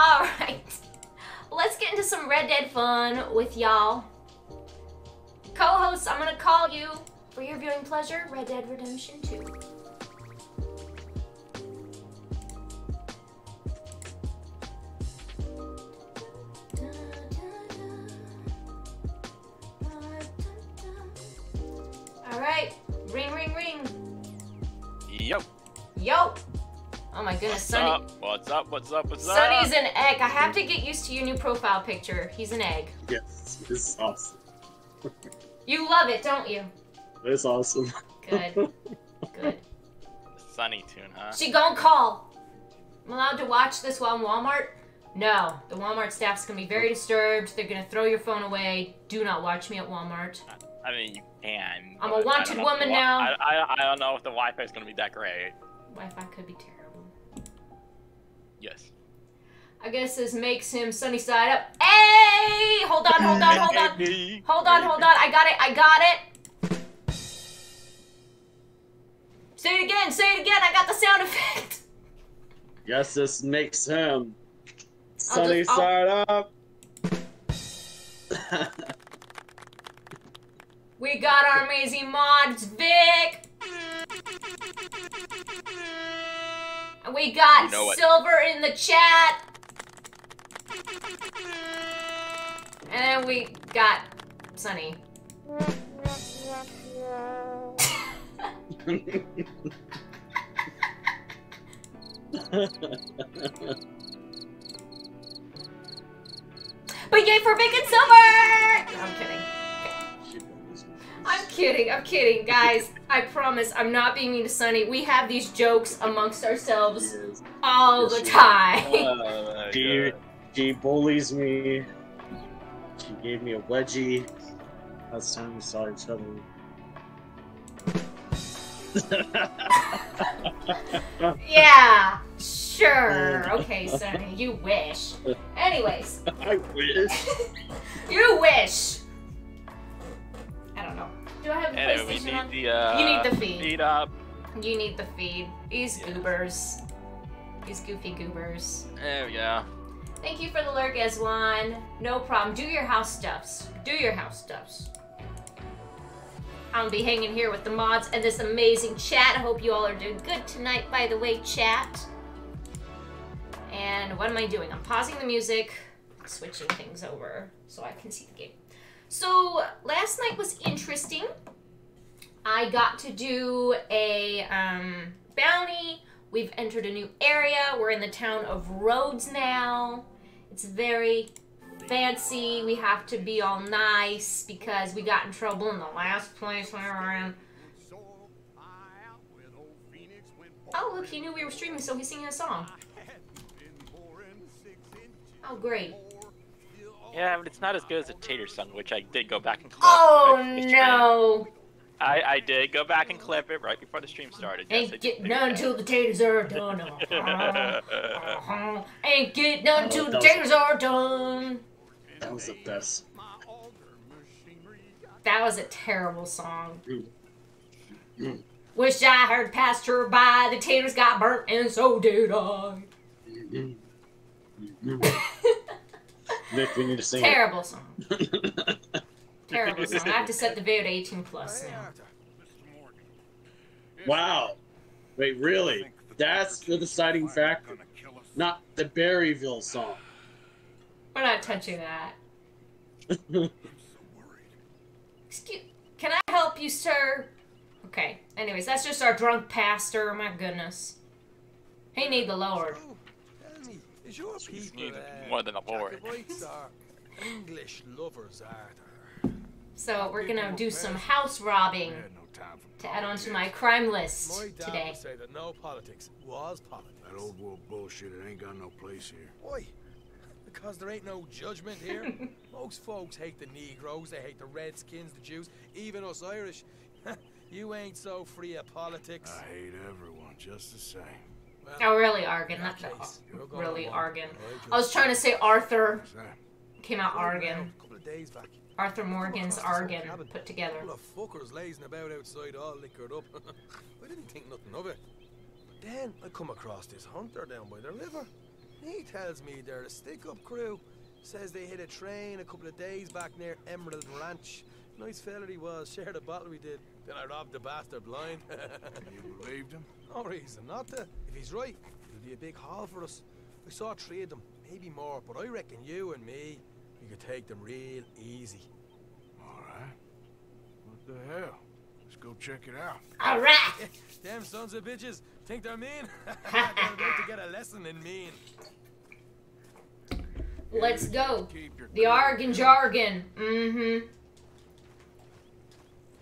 Alright, let's get into some Red Dead fun with y'all. Co-hosts, I'm gonna call you for your viewing pleasure, Red Dead Redemption 2. Alright, ring, ring, ring. Yo. Yo. Oh my goodness, Sonny. What's up? Sonny's an egg. I have to get used to your new profile picture. He's an egg. Yes, it's awesome. You love it, don't you? It's awesome. Good. Good. Sunny tune, huh? She gonna call. I'm allowed to watch this while in Walmart? No. The Walmart staff's gonna be very disturbed. They're gonna throw your phone away. Do not watch me at Walmart. I mean, you can. I'm a wanted woman now. I don't know if the Wi-Fi's gonna be that great. Wi-Fi could be terrible. Yes. I guess this makes him sunny side up. Hey! Hold on. I got it. Say it again. I got the sound effect. Yes, this makes him sunny side up. We got our amazing mods, Vic. We got Silver in the chat. And we got Sunny. But yay for Vic and Silver! No, I'm kidding. I'm kidding, guys. I promise I'm not being mean to Sunny. We have these jokes amongst ourselves all the time. She bullies me. She gave me a wedgie. Last time we saw each other. Yeah, sure. Okay, Sunny, you wish. Anyways. I wish. You wish. I don't know. Do I have the PlayStation on? You need the feed. Feed up. You need the feed. These goobers. These goofy goobers. There we go. Thank you for the lurk, Eswan. No problem. Do your house stuffs. I'm gonna be hanging here with the mods and this amazing chat. I hope you all are doing good tonight, by the way, chat. And what am I doing? I'm pausing the music, switching things over so I can see the game. So last night was interesting. I got to do a bounty. We've entered a new area. We're in the town of Rhodes now. It's very fancy. We have to be all nice because we got in trouble in the last place we were in. Oh, look, he knew we were streaming, so he's singing a song. Oh, great. Yeah, but it's not as good as a tater song, which I did go back and clip. Oh no! I did go back and clip it right before the stream started. Yes, ain't get none until the taters are done. Ain't get none until the taters are done. That was the best. That was a terrible song. Wish I heard passed her by. The taters got burnt, and so did I. Nick, we need to sing Terrible song. Terrible song. I have to set the video to 18+ now. Wow. Wait, really? That's the deciding factor? Not the Berryville song. We're not touching that. Excuse, can I help you, sir? Okay. Anyways, that's just our drunk pastor. My goodness. He need the Lord. She's needed more than a lord. So we're gonna do some house robbing to add on to my crime list today. No politics was politics. That old world bullshit, it ain't got no place here. Why? Because there ain't no judgment here. Most folks hate the Negroes, they hate the Redskins, the Jews, even us Irish. You ain't so free of politics. I hate everyone just the same. Oh, really, Argan. Not that really, Argan. I was trying to say Arthur. Came out Argan. Arthur Morgan's Argan put together. Fuckers lazing about outside, all liquored up. I didn't think nothing of it. But then I come across this hunter down by the river. He tells me they're a stick-up crew. Says they hit a train a couple of days back near Emerald Ranch. Nice fella he was, shared a bottle we did. Then I robbed the bastard blind. You believed him? No reason not to. If he's right, it'll be a big haul for us. We saw 3 of them, maybe more, but I reckon you and me, we could take them real easy. All right. What the hell? Let's go check it out. All right. Damn sons of bitches. Think they're mean? They're about to get a lesson in mean. Let's go. The Argon Jargon. Mm-hmm.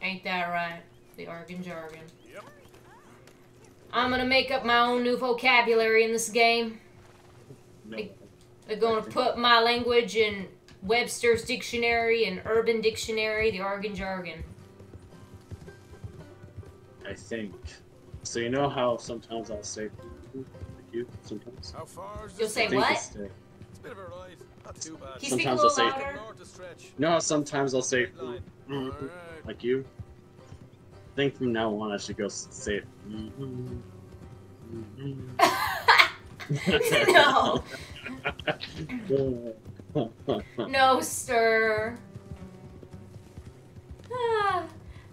Ain't that right? The Argon Jargon. Yep. I'm gonna make up my own new vocabulary in this game. They're gonna put my language in Webster's Dictionary and Urban Dictionary, the Argon Jargon. I think. So you know how sometimes I'll say sometimes. How far is you'll say what? It's a bit of a ride. Not too bad. Sometimes I'll say no, sometimes I'll say right. Like you. I think from now on I should go say no. No, sir.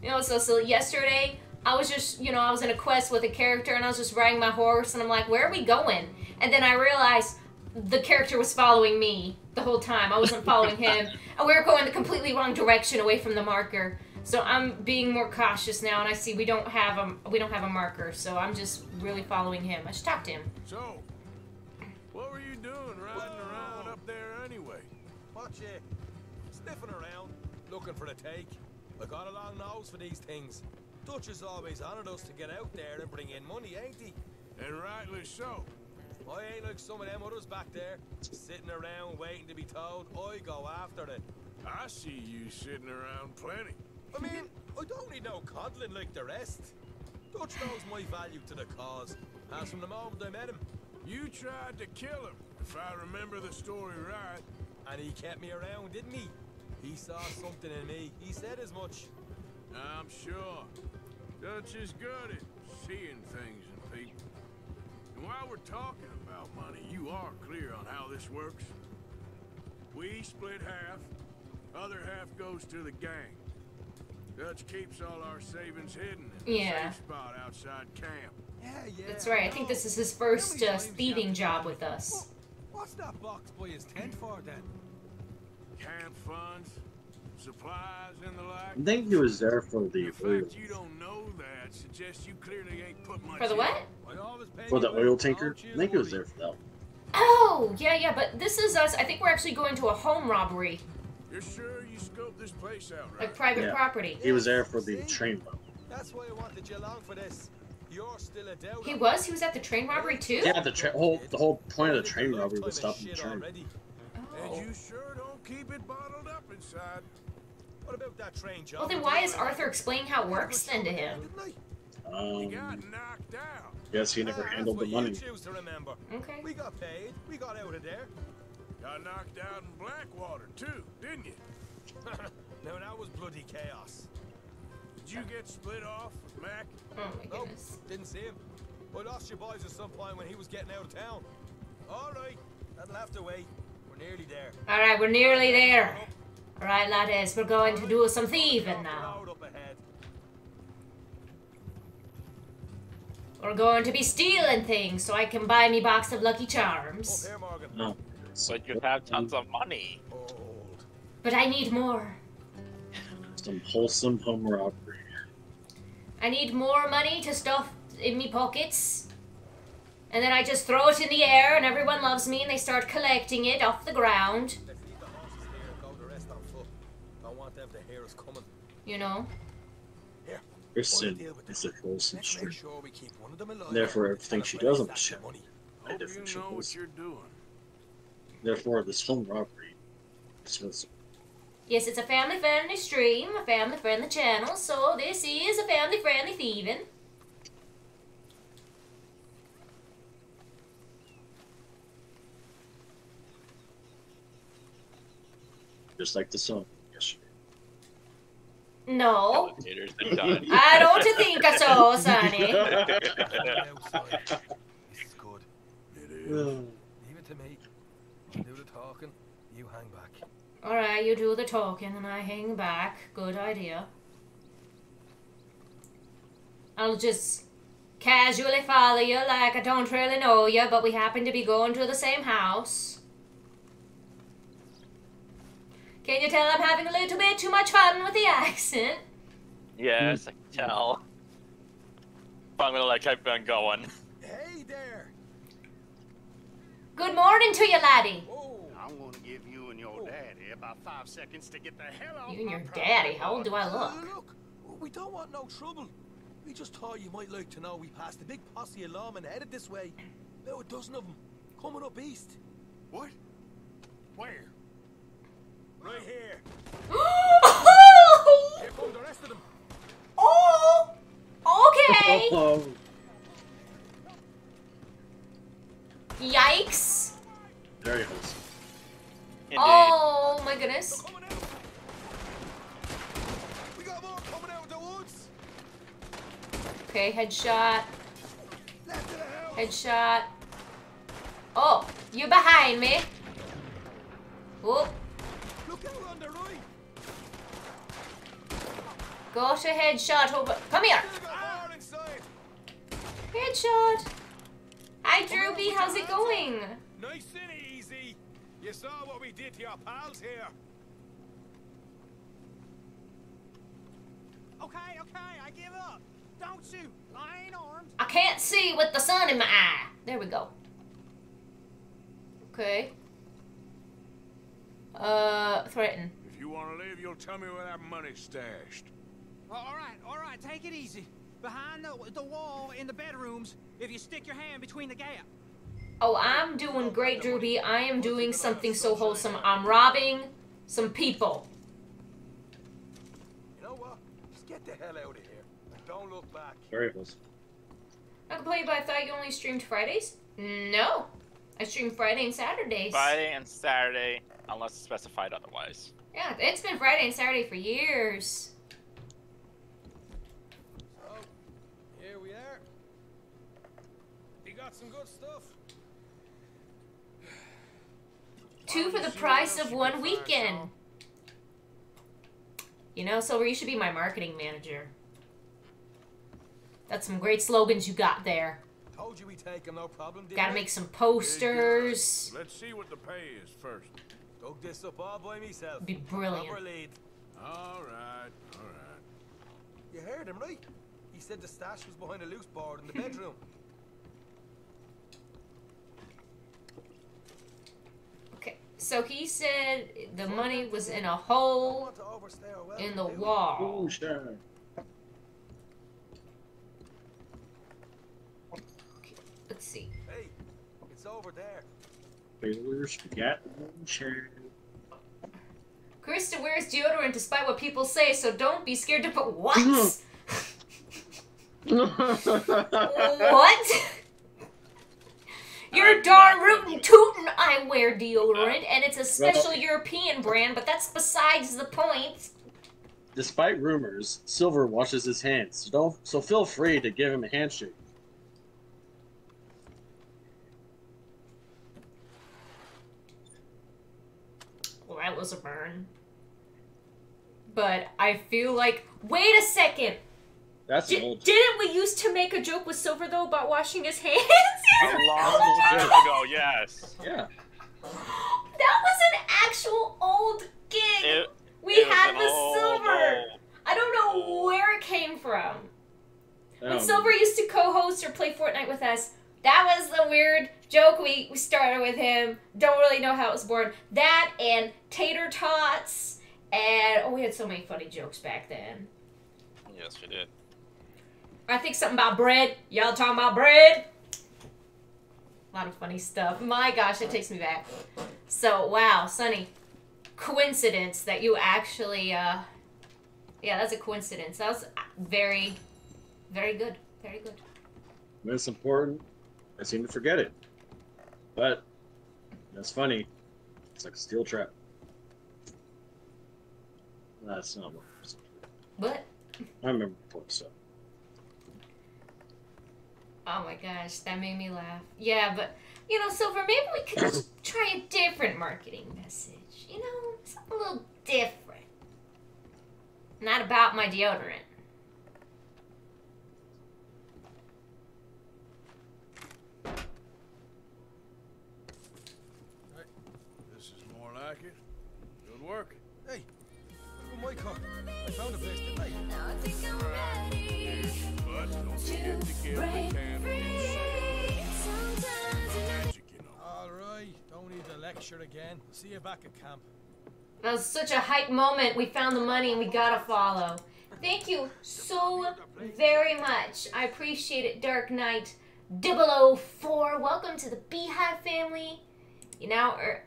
You know, so yesterday I was just, you know, I was in a quest with a character and I was just riding my horse and I'm like, where are we going? And then I realized the character was following me the whole time. I wasn't following him. And we were going the completely wrong direction away from the marker. So I'm being more cautious now and I see we don't have a marker. So I'm just really following him. I should talk to him. So, what were you doing riding around up there anyway? Watch it. Sniffing around, looking for the take. I got a long nose for these things. Dutch has always honored us to get out there and bring in money, ain't he? And rightly so. I ain't like some of them others back there, sitting around waiting to be told. I go after it. I see you sitting around plenty. I mean, I don't need no coddling like the rest. Dutch knows my value to the cause, as from the moment I met him. You tried to kill him, if I remember the story right. And he kept me around, didn't he? He saw something in me. He said as much. I'm sure. Dutch is good at seeing things in people. And while we're talking about money, you are clear on how this works. We split half, other half goes to the gang. Dutch keeps all our savings hidden in a safe spot outside camp. Yeah. That's right. I think this is his first thieving job with us. What's that box boy is tent for then? Camp funds. Supplies and the like. I think he was there for the oil. You don't know that suggests you clearly ain't put much for the what? For the oil tanker? I think he was there for that. Oh, yeah, but this is us. I think we're actually going to a home robbery. You're sure you scoped this place out, right? Like private property. He was there for the train robbery. That's why I wanted you along for this. You're still a doubt. He was? He was at the train robbery too? Yeah, the whole point of the train robbery was stopping the train. Oh. And you sure don't keep it bottled up inside. What about that train job? Well, then why is Arthur explaining how it works then to him? He got knocked out. Yes, he never handled the money. Okay. We got paid. We got out of there. Got knocked out in Blackwater too, didn't you? No, that was bloody chaos. Did you get split off, Mac? Oh my goodness. Oh, didn't see him. I lost your boys at some point when he was getting out of town. All right, that'll have to wait. We're nearly there. All right, we're nearly there. All right, laddies, we're going to do some thieving now. We're going to be stealing things so I can buy me box of Lucky Charms. No. So you have tons of money. But I need more. Some wholesome home robbery. I need more money to stuff in me pockets. And then I just throw it in the air and everyone loves me and they start collecting it off the ground. You know? Kristen is a wholesome chick. Therefore, everything she does on the show, I definitely know what you're doing. Therefore, this home robbery is... Yes, it's a family-friendly stream, a family-friendly channel, so this is a family-friendly thieving. Just like the song yesterday. No. I don't think I saw, Sonny. It's good. It is. Leave it to me. Do the talking, you hang back. Alright, you do the talking and I hang back. Good idea. I'll just casually follow you like I don't really know you, but we happen to be going to the same house. Can you tell I'm having a little bit too much fun with the accent? Yes, I can tell. But I'm gonna like keep on going. Hey there! Good morning to you, laddie. Whoa. I'm gonna give you and your daddy about 5 seconds to get the hell out of my You and your daddy? How old do I look? Look, we don't want no trouble. We just thought you might like to know we passed a big posse alarm and headed this way. About a dozen of them, coming up east. What? Where? Right here. Here come the rest of them. Oh! Okay! Oh. Yikes! There he is. Indeed. Oh my goodness. We got more coming out of the woods. Okay, headshot. Headshot. Oh, you're behind me. Oh. Look out on the right. Got a headshot over. Come here. Headshot. Hi, Droopy, how's it going? Nice and easy. You saw what we did to your pals here. Okay, okay, I give up. Don't shoot. I ain't armed. I can't see with the sun in my eye. There we go. Okay. Threaten. If you want to leave, you'll tell me where that money's stashed. Well, all right, take it easy. Behind the wall in the bedrooms, if you stick your hand between the gap. Oh, I'm doing great, Droopy. I am doing something so wholesome. I'm robbing some people. You know what? Just get the hell out of here. Don't look back. Variables. I complained, but I thought you only streamed Fridays? No. I stream Friday and Saturdays. Friday and Saturday, unless specified otherwise. Yeah, it's been Friday and Saturday for years. Some good stuff. 2 for the price of 1 weekend. You know, Silver, you should be my marketing manager. That's some great slogans you got there. Told you we take them, no problem. Gotta make some posters. Let's see what the pay is first. Dug this up all by myself. Be brilliant. All right, all right. You heard him, right? He said the stash was behind a loose board in the bedroom. So he said the money was in a hole in the wall. Okay, let's see. Hey, it's over there. Krista wears deodorant despite what people say, so don't be scared to put what? What? You're darn rootin' tootin' I wear deodorant, and it's a special European brand, but that's besides the point. Despite rumors, Silver washes his hands, so don't. So feel free to give him a handshake. Well, that was a burn. But I feel like, wait a second. That's old. Didn't we used to make a joke with Silver though about washing his hands? Yes. A long time ago, yes. Yeah. That was an actual old gig we had with Silver. I don't know where it came from. When Silver used to co-host or play Fortnite with us, that was the weird joke we started with him. Don't really know how it was born. That and tater tots and we had so many funny jokes back then. Yes, we did. I think something about bread. Y'all talking about bread? A lot of funny stuff. My gosh, it takes me back. So, wow, Sonny. Coincidence that you actually, yeah, that's a coincidence. That was very, very good. Very good. That's important. I seem to forget it. But, that's funny. It's like a steel trap. That's not what? I remember before, so. Oh my gosh, that made me laugh. Yeah, but, you know, Silver, maybe we could just try a different marketing message. You know, something a little different. Not about my deodorant. This is more like it. Good work. Hey, look at my car. I found a place to lay. Now I think I'm ready. But don't forget to give the candle. All right, don't need to lecture again. See you back at camp. That was such a hype moment. We found the money and we gotta follow. Thank you so very much. I appreciate it, Dark Knight 004. Welcome to the Beehive family. You now are...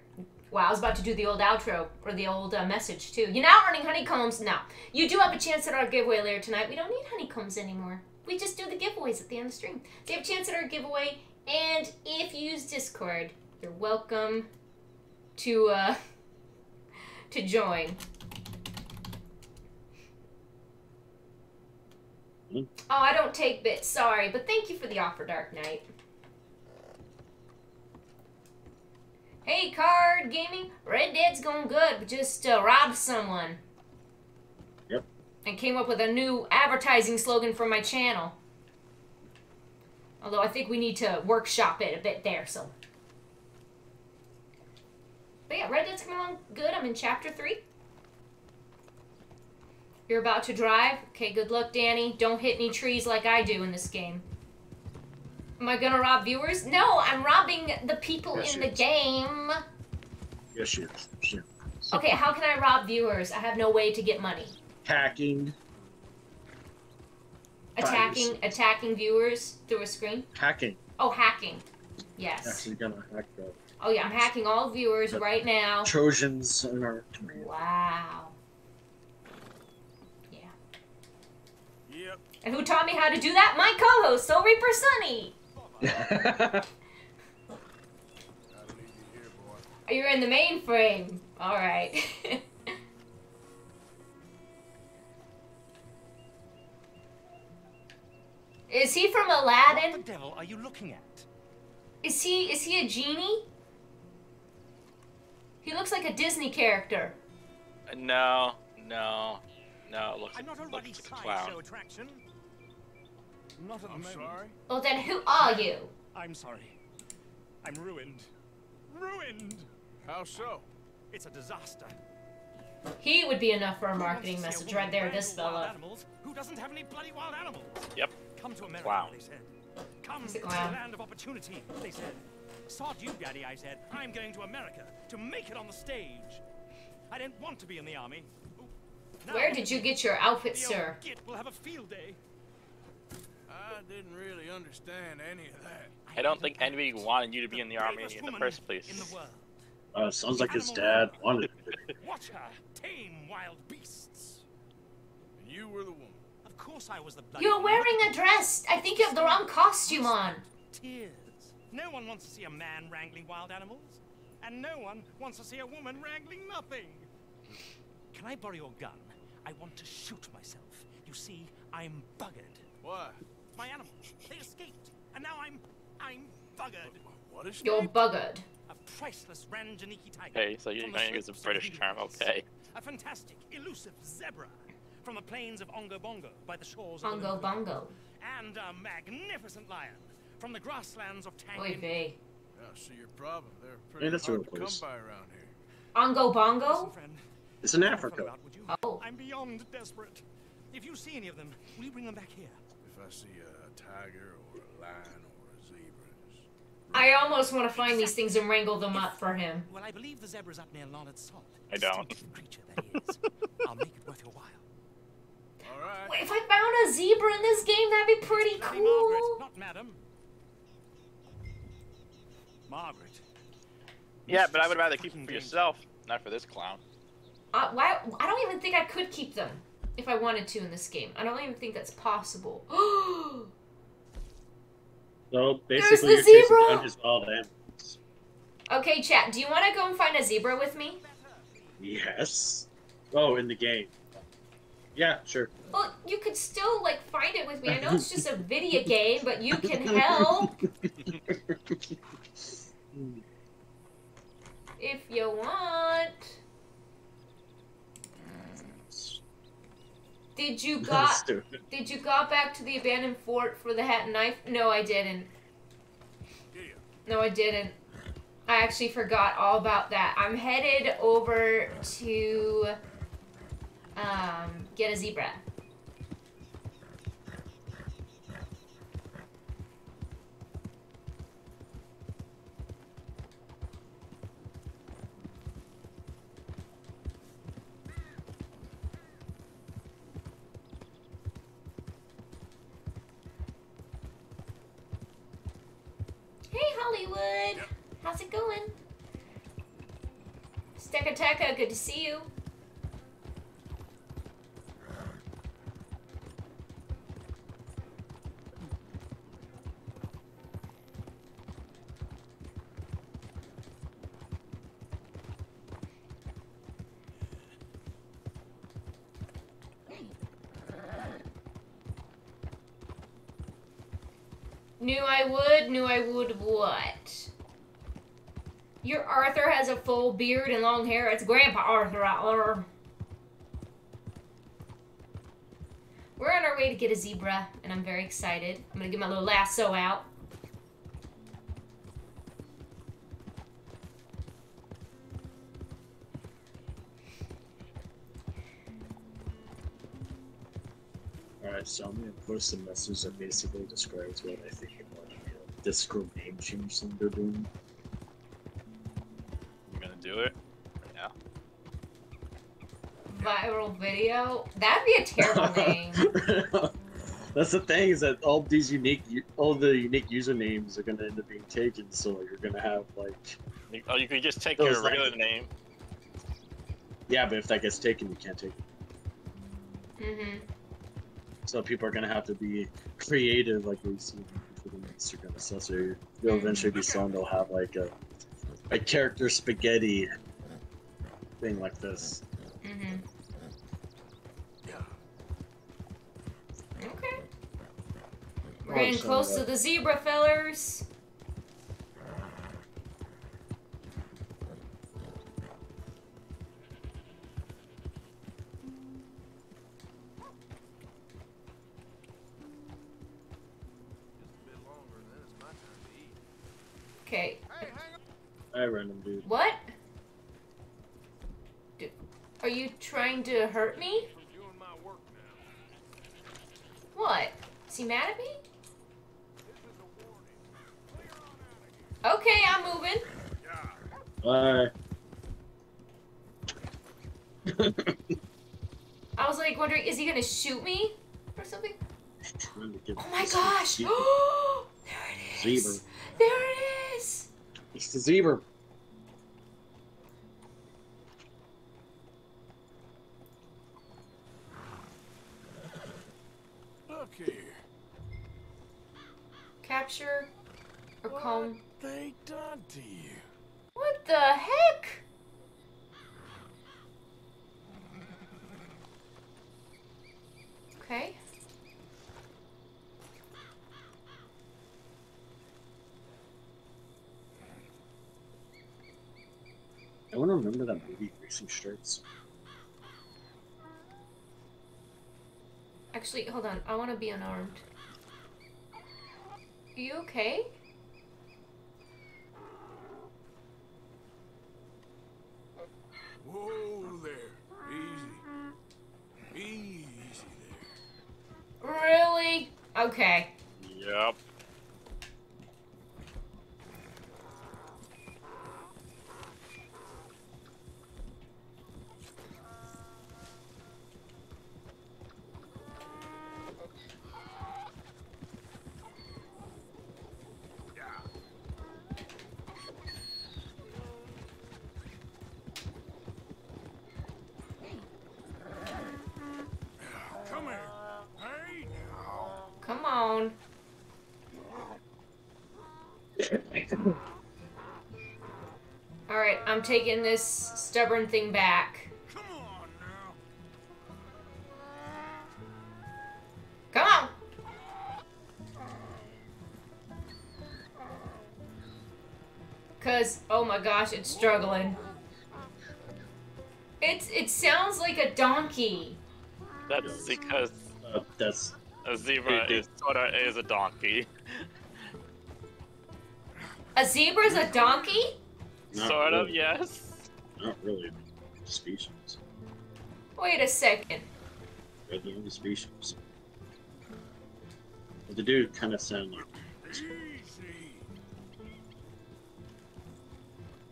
Wow, I was about to do the old outro, or the old message, too. You're now earning honeycombs. Now, you do have a chance at our giveaway later tonight. We don't need honeycombs anymore. We just do the giveaways at the end of the stream. So you have a chance at our giveaway, and if you use Discord, you're welcome to join. Oh, I don't take bits, sorry, but thank you for the offer, Dark Knight. Hey, Card Gaming, Red Dead's going good, but just robbed someone. Yep. And came up with a new advertising slogan for my channel. Although I think we need to workshop it a bit there, so... But yeah, Red Dead's coming along good. I'm in Chapter 3. You're about to drive. Okay, good luck, Danny. Don't hit any trees like I do in this game. Am I gonna rob viewers? No, I'm robbing the people in the game. Yes, you are. Okay, how can I rob viewers? I have no way to get money. Hacking. Attacking viewers through a screen? Hacking. Oh, hacking. Yes. Actually gonna hack that. Oh yeah, I'm hacking all viewers right now. Trojans in our community. Wow. Yeah. Yep. And who taught me how to do that? My co-host, Soul Reaper Sunny. You're in the mainframe. All right. Is he from Aladdin? What the devil are you looking at? Is he a genie? He looks like a Disney character. No. Looks like a clown. Not at the moment. Well, then who are you? I'm sorry. I'm ruined. Ruined! How so? It's a disaster. He would be enough for a marketing message right there, this fella. Who doesn't have any bloody wild animals? Yep. Come to America, wow. They said. Come to the land of opportunity, they said. Sod you, Daddy, I said. I'm going to America to make it on the stage. I don't want to be in the army. Now, where did you get your outfit, sir? We'll have a field day. I didn't really understand any of that. I don't think anybody wanted you to be in the army in the first place. Sounds like his dad wanted it. Watch her tame wild beasts. And you were the woman. Of course I was the bloody. You're wearing a dress. I think you have the wrong costume on. Tears. No one wants to see a man wrangling wild animals. And no one wants to see a woman wrangling nothing. Can I borrow your gun? I want to shoot myself. You see, I'm buggered. Why? My animals. They escaped. And now I'm buggered. What is you're buggered. A priceless Ranjaniki tiger. Hey, so you're going to use a British term, okay. A fantastic, elusive zebra. From the plains of Ongo Bongo by the shores of Ongo Bongo. And a magnificent lion. From the grasslands of Tanganyika. Oy see your problem. They're pretty hard to come by around here. Ongo Bongo? Listen, friend, it's in Africa. Oh. I'm beyond desperate. If you see any of them, will you bring them back here? If I see a tiger or a lion or a zebra... I almost want to find these things and wrangle them up for him. Well, I believe the zebra's up near Leonard's Salt. I don't. Creature that is. I'll make it worth your while. All right. Wait, if I found a zebra in this game, that'd be pretty cool. Margaret, not madam. Margaret. Yeah, but I would rather keep them for yourself, not for this clown. Why? I don't even think I could keep them. If I wanted to in this game. I don't even think that's possible. So basically you're chasing down his wild animals. Okay, chat, do you want to go and find a zebra with me? Yes. Oh, in the game. Yeah, sure. Well, you could still, like, find it with me. I know it's just a video game, but you can help. if you want. Did you got back to the abandoned fort for the hat and knife? No, I didn't. No, I didn't. I actually forgot all about that. I'm headed over to get a zebra. Hollywood, how's it going? Steka Teka, good to see you. Knew I would what? Your Arthur has a full beard and long hair. It's Grandpa Arthur out there. We're on our way to get a zebra, and I'm very excited. I'm gonna get my little lasso out. Alright, so I'm gonna post a message that basically describes what I think about Discord name change thing they're doing. I'm gonna do it. Yeah. Viral video? That'd be a terrible name. That's the thing, is that all these unique, all the unique usernames are gonna end up being taken. So you're gonna have like. Oh, you could just take your regular name. Yeah, but if that gets taken, you can't take it. Mm-hmm. So people are gonna have to be creative, like we see. Instagram accessory. You'll eventually be someone that'll have like a character spaghetti thing like this. Mm-hmm. Okay. We're getting close to the zebra, fellers. Okay. Hey, random dude. What? Are you trying to hurt me? What? Is he mad at me? Okay, I'm moving. Alright. I was like wondering, is he gonna shoot me or something? Oh my gosh! There it is. Zebra. There it is. It's the zebra. Okay. Capture or calm. What they done to you? What the heck? Okay. I want to remember that movie, Racing Stripes. Actually, hold on. I want to be unarmed. Are you okay? Whoa there. Easy. Easy there. Really? Okay. Yep. Alright, I'm taking this stubborn thing back. Come on now. Come on! because, oh my gosh, it's struggling. It sounds like a donkey. That's because that's a zebra is a donkey. A zebra is a donkey? Sort of, yes. Not really a species. Wait a second. They're the only species. But they do kind of sound like.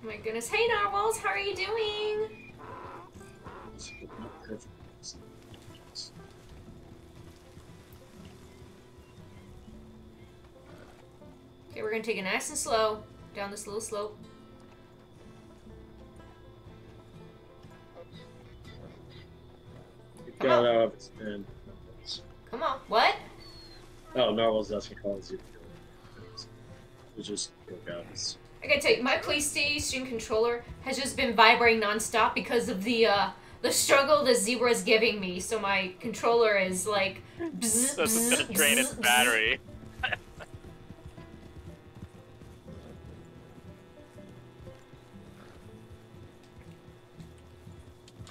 Oh my goodness. Hey, Narwhals, how are you doing? Okay, we're gonna take it nice and slow down this little slope. It got out of its pen. Come on. What? Oh, Narwhals doesn't call it. It just broke out. I gotta tell you, my PlayStation controller has just been vibrating nonstop because of the struggle the zebra is giving me. So my controller is like, bzz, this is gonna drain its battery.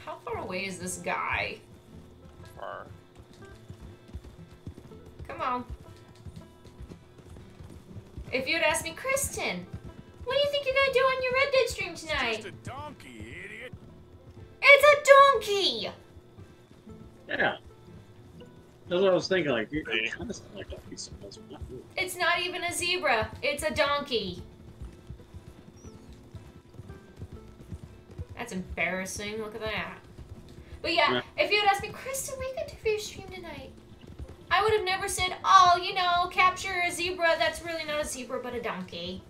How far away is this guy? Far. Come on. If you'd asked me, Kristen, what do you think you're gonna do on your Red Dead stream tonight? It's a donkey, idiot. It's a donkey! Yeah. That's what I was thinking, like, you're kind of sound like donkey sometimes. It's not even a zebra, it's a donkey. That's embarrassing, look at that. But yeah, if you had asked me, Kristen, what are you gonna do for your stream tonight? I would have never said, oh, you know, capture a zebra that's really not a zebra but a donkey.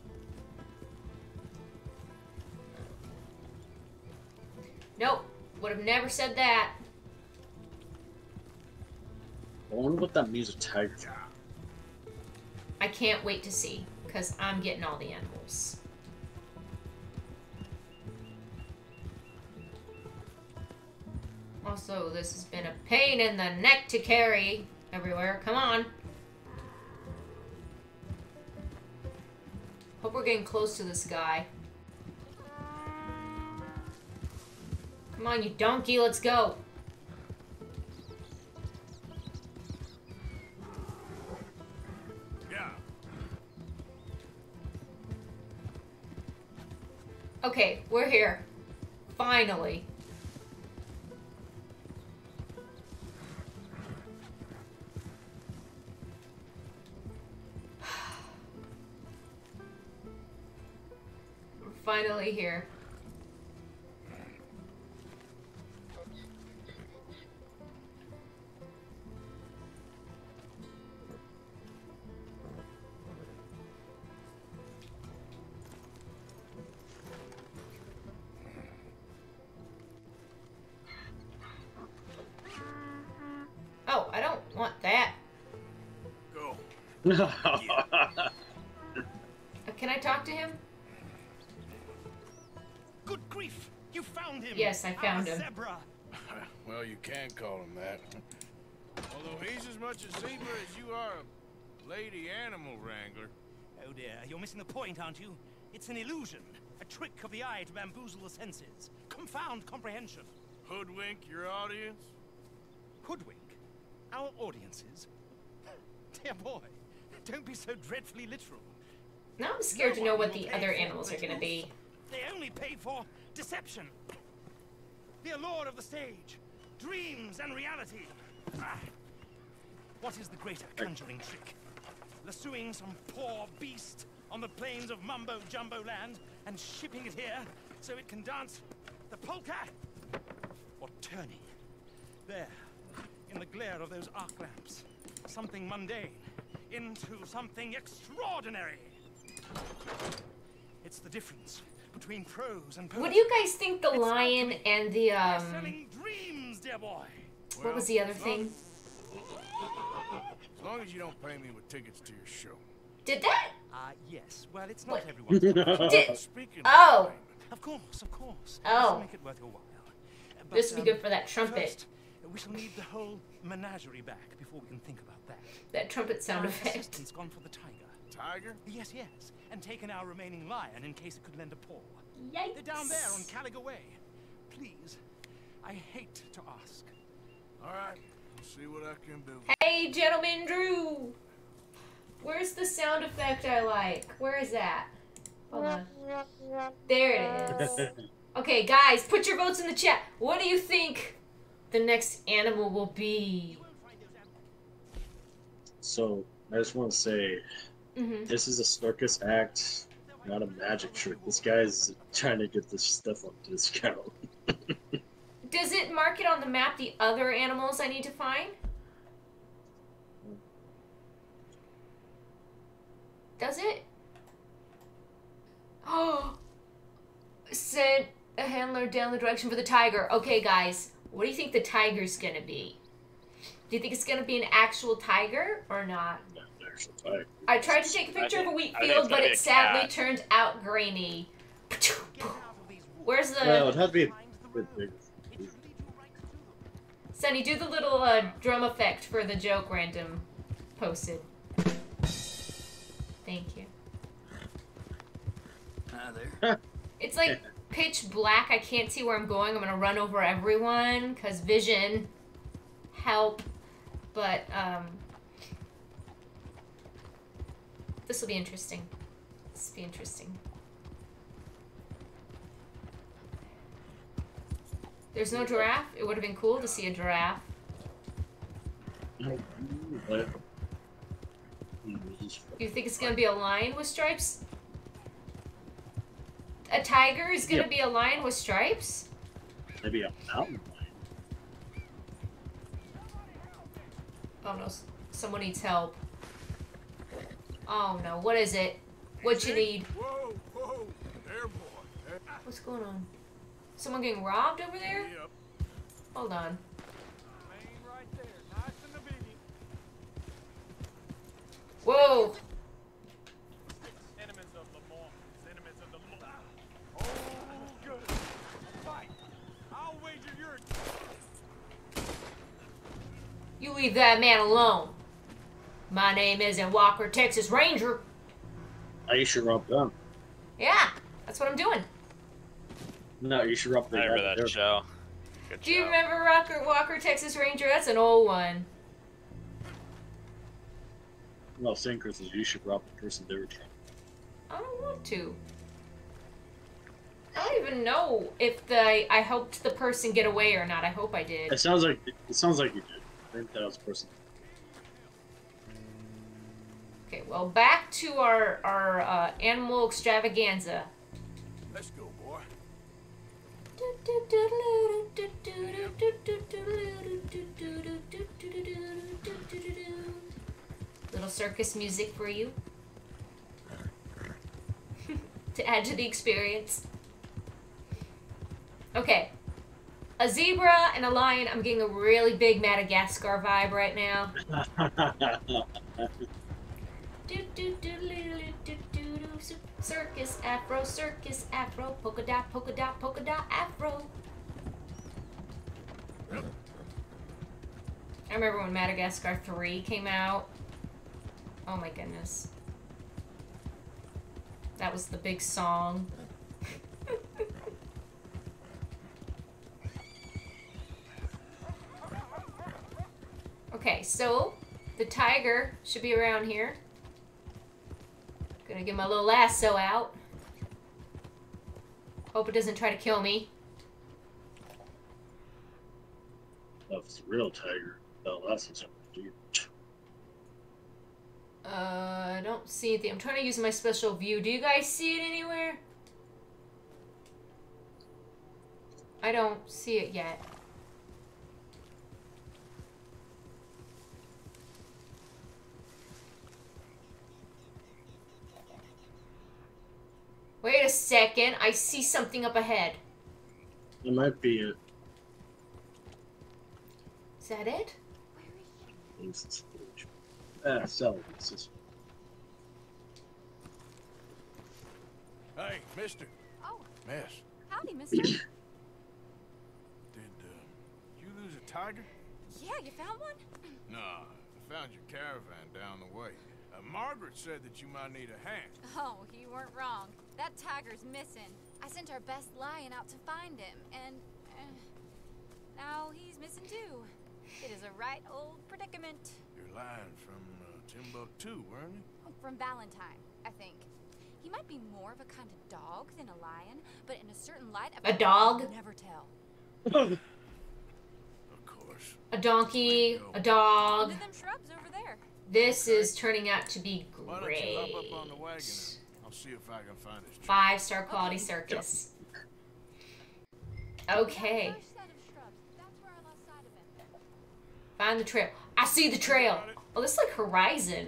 Nope, would have never said that. I wonder what that music tag is. I can't wait to see, because I'm getting all the animals. Also, this has been a pain in the neck to carry everywhere. Come on. Hope we're getting close to this guy. Come on, you donkey, let's go. Yeah. Okay, we're here. Finally. We're finally here. Can I talk to him? Good grief! You found him. Yes, I found him. Zebra. Well, you can call him that. Although he's as much a zebra as you are a lady animal wrangler. Oh dear, you're missing the point, aren't you? It's an illusion, a trick of the eye to bamboozle the senses, confound comprehension. Hoodwink your audience. Hoodwink our audiences. Dear boy. Don't be so dreadfully literal. Now I'm scared to know what the other animals are going to be. They only pay for deception. The allure of the stage. Dreams and reality. What is the greater conjuring trick? Lassoing some poor beast on the plains of Mumbo Jumbo Land and shipping it here so it can dance the polka? Or turning. There, in the glare of those arc lamps. Something mundane. Into something extraordinary. It's the difference between prose and poetry. What do you guys think the lion and the selling dreams, dear boy? What was the other thing? As long as you don't pay me with tickets to your show. Did that? Yes. Well, it's not everyone. Oh. Of course. Oh. Make it worth your while. But, this would be good for that trumpet. First, we shall need the whole menagerie back before we can think about that. That trumpet sound effect. It's gone for the tiger. tiger? Yes. And taken our remaining lion in case it could lend a paw. Yikes. They're down there on Caligo Way. Please, I hate to ask. All right, I'll see what I can do. Hey, gentleman Drew. Where's the sound effect I like? Where is that? Hold on. There it is. Okay, guys, put your votes in the chat. What do you think the next animal will be? So, I just want to say, this is a circus act, not a magic trick. This guy's trying to get this stuff on discount. Does it mark it on the map the other animals I need to find? Does it? Oh! Sent a handler down the direction for the tiger. Okay, guys, what do you think the tiger's gonna be? Do you think it's gonna be an actual tiger or not? Not an actual tiger. I tried to take a picture of a wheat field, but it sadly turned out grainy. Where's the? Well, it'd have to be a bit bigger. Sonny, do the little drum effect for the joke random posted. Thank you. Hi there. It's like pitch black. I can't see where I'm going. I'm gonna run over everyone because vision. Help. But this will be interesting. This will be interesting. There's no giraffe. It would have been cool to see a giraffe. You think it's gonna be a lion with stripes? A tiger is gonna be a lion with stripes? Maybe a mountain lion. Oh no, someone needs help. Oh no, what is it? What you need? Whoa, there boy. What's going on? Someone getting robbed over there? Yep. Hold on. Right there. Nice in the biggie. Whoa! You leave that man alone. My name isn't Walker, Texas Ranger. You should rob them. Yeah, that's what I'm doing. No, you should rob them. I remember that show. Do you remember Walker, Texas Ranger? That's an old one. No, saying Chris is you should rob the person they were trying. I don't want to. I don't even know if I helped the person get away or not. I hope I did. It sounds like you did. I think that was person. Okay, well, back to our animal extravaganza. Let's go, boy. Little circus music for you to add to the experience. Okay. A zebra and a lion. I'm getting a really big Madagascar vibe right now. Circus, afro, polka dot, polka dot, polka dot, afro. I remember when Madagascar 3 came out. Oh my goodness. That was the big song. Okay, so the tiger should be around here. Gonna get my little lasso out. Hope it doesn't try to kill me. That's the real tiger. That lasso's up to you. I don't see anything. I'm trying to use my special view. Do you guys see it anywhere? I don't see it yet. Wait a second, I see something up ahead. It might be it. Is that it? Where are you? Hey, mister. Oh. Miss. Howdy, mister. Did you lose a tiger? Yeah, you found one? Nah, I found your caravan down the way. Margaret said that you might need a hand. Oh, you weren't wrong. That tiger's missing. I sent our best lion out to find him, and now he's missing too. It is a right old predicament. Your lion from Timbuktu, weren't you? Oh, from Valentine, I think. He might be more of a kind of dog than a lion, but in a certain light, a dog. You never tell. Of course. A donkey, a dog. Look at them shrubs over there. This is turning out to be great. Why don't you hop up on the wagon? I'll see if I can find this. 5-star quality circus. Okay. Find the trail. I see the trail. Oh, this is like Horizon.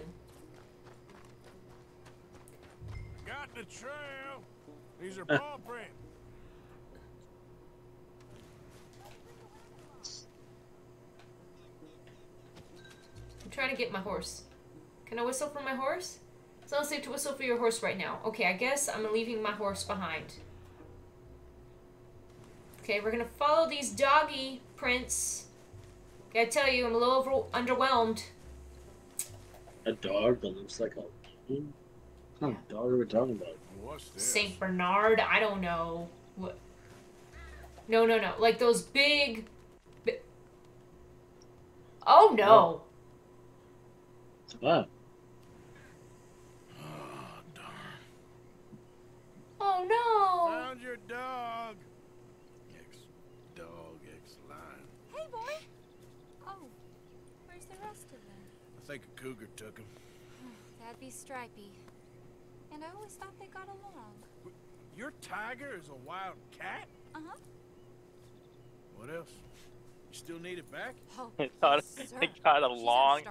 Got the trail. These are paw prints. I'm trying to get my horse. Can I whistle for my horse? It's not safe to whistle for your horse right now. Okay, I guess I'm leaving my horse behind. Okay, we're gonna follow these doggy prints. Okay, I tell you, I'm a little underwhelmed. A dog that looks like a... What kind of dog are we talking about? What's this? St. Bernard? I don't know. What? No, no, no. Like those big... Oh, no. What? Oh, darn. Oh, no. Found your dog. Ex-dog, ex-lion. Hey, boy. Where's the rest of them? I think a cougar took them. That'd be Stripey. And I always thought they got along. Your tiger is a wild cat? Uh-huh. What else? You still need it back? Oh, I thought they got along.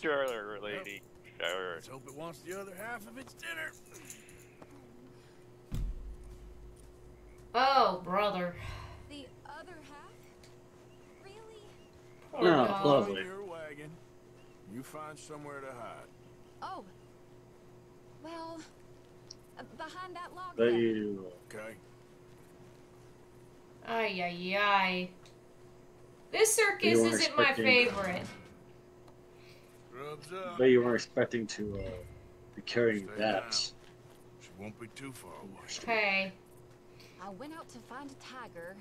Sure, lady. Yep. Sure. Let's hope it wants the other half of its dinner. Oh, brother. The other half? Really? Oh, no, lovely. You find somewhere to hide. Oh. Well, behind that log. There you go. Okay. Ay, ay, ay. This circus isn't my favorite. But you weren't expecting to be carrying that. She won't be too far away. Okay. I went out to find a tiger.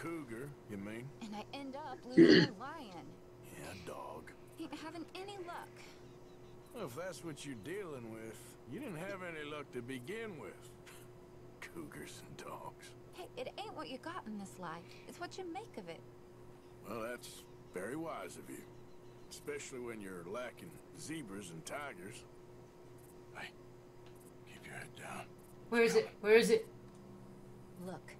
Cougar, you mean? And I end up losing a lion. Yeah, dog. Ain't having any luck. Well, if that's what you're dealing with, you didn't have any luck to begin with. Cougars and dogs. Hey, it ain't what you got in this life. It's what you make of it. Well, that's very wise of you. Especially when you're lacking zebras and tigers. Hey, keep your head down. Where is it? Where is it? Look,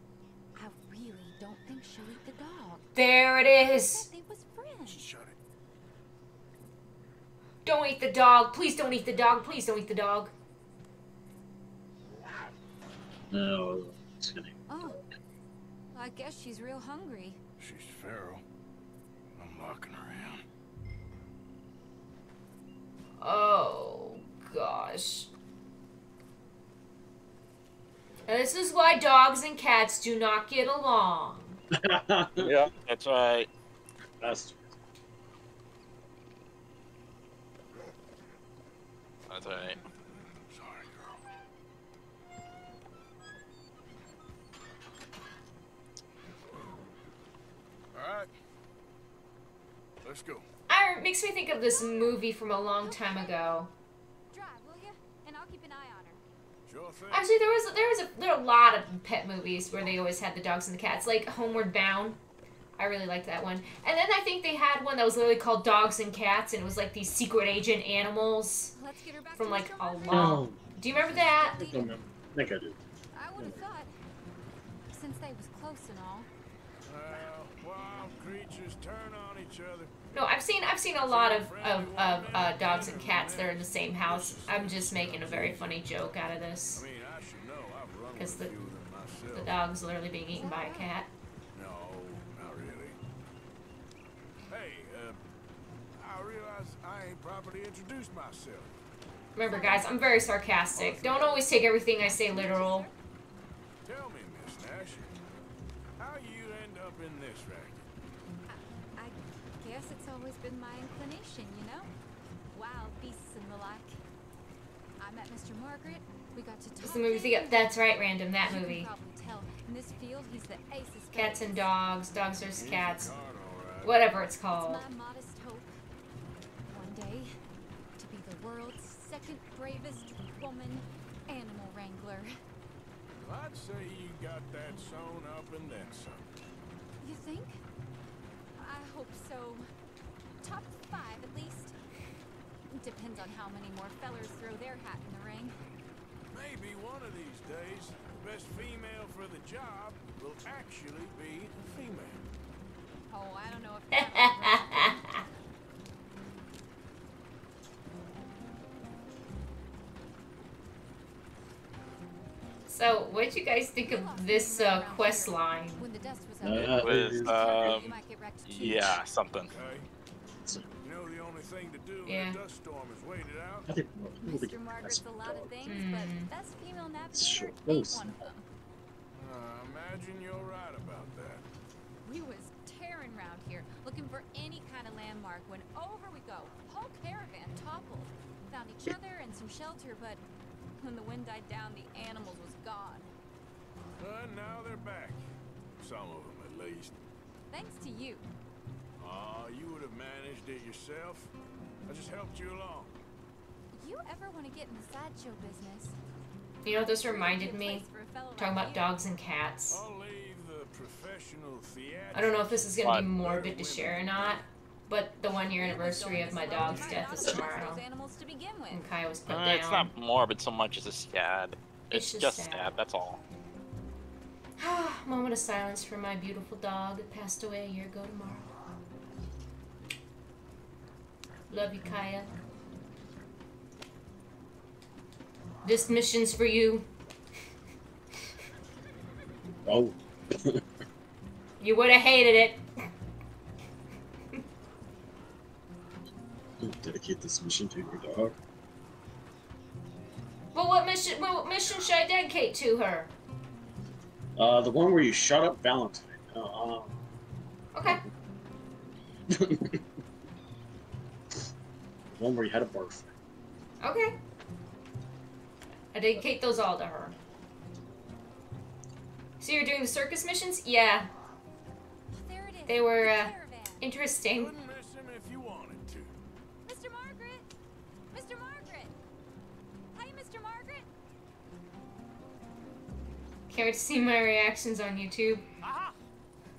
I really don't think she'll eat the dog. There it is. They was friends. Shut it. Don't eat the dog. Please don't eat the dog. Please don't eat the dog. No, it's gonna eat the dog. I guess she's real hungry. She's feral. I'm locking her in. Oh, gosh. Now, this is why dogs and cats do not get along. Yeah, that's right. That's... That's all right. Sorry, girl. All right. Let's go. It makes me think of this movie from a long time ago. Drive, will you? And I'll keep an eye on her. Sure thing. Actually, there are a lot of pet movies where they always had the dogs and the cats, like Homeward Bound. I really liked that one. And then I think they had one that was literally called Dogs and Cats, and it was like these secret agent animals from like a long... Do you remember that? I think I do. I would have thought, since they was close and all. Wild creatures turn on each other. No, I've seen a lot of dogs and cats that are in the same house. I'm just making a very funny joke out of this. I mean, I should know. I've run with a few of them myself. The dog's literally being eaten by a cat. I ain't properly introduced myself. Remember, guys, I'm very sarcastic. Don't always take everything I say literal. Tell me, Miss Nash, how you end up in this racket? I guess it's always been my inclination, you know? Wild beasts and the like. I met Mr. Margaret. We got to talk. It's the movies he got. That's right, random. That movie. In this field, he's the ace. Cats and dogs. Dogs versus cats. Whatever it's called. It's my modest hope one day to be the world's second bravest woman animal wrangler. Well, I'd say you got that sewn up and then some. You think? I hope so. Top 5 at least. Depends on how many more fellers throw their hat in the ring. Maybe one of these days, the best female for the job will actually be a female. Oh, I don't know if that So, what did you guys think of this quest line? It was, yeah, something. Yeah. Mr. Margaret's a lot of things, but best female navigator ain't one of them. Imagine you're right about that. We was tearing round here, looking for any kind of landmark, when over we go. Whole caravan toppled. Found each other and some shelter, but when the wind died down, the animals was gone. Now they're back. Some of them, at least. Thanks to you. You would have managed it yourself. I just helped you along. You ever want to get in the sideshow business? You know, this reminded me, talking about dogs and cats. I don't know if this is going to be morbid to share or not, but the 1-year anniversary of my dog's death is tomorrow. And Kai was put down. It's not morbid so much as a sad. It's just sad, that's all. Moment of silence for my beautiful dog that passed away a year ago tomorrow. Love you, Kaya. This mission's for you. Oh. You would have hated it. Dedicate this mission to your dog. Well, what mission should I dedicate to her? The one where you shut up Valentine. Okay. The one where you had a barf. Okay. I dedicate those all to her. So you're doing the circus missions? Yeah. There it is. They were interesting. Couldn't miss him if you wanted to. Mr. Margaret! Mr. Margaret! Hi, Mr. Margaret! Care to see my reactions on YouTube? Aha!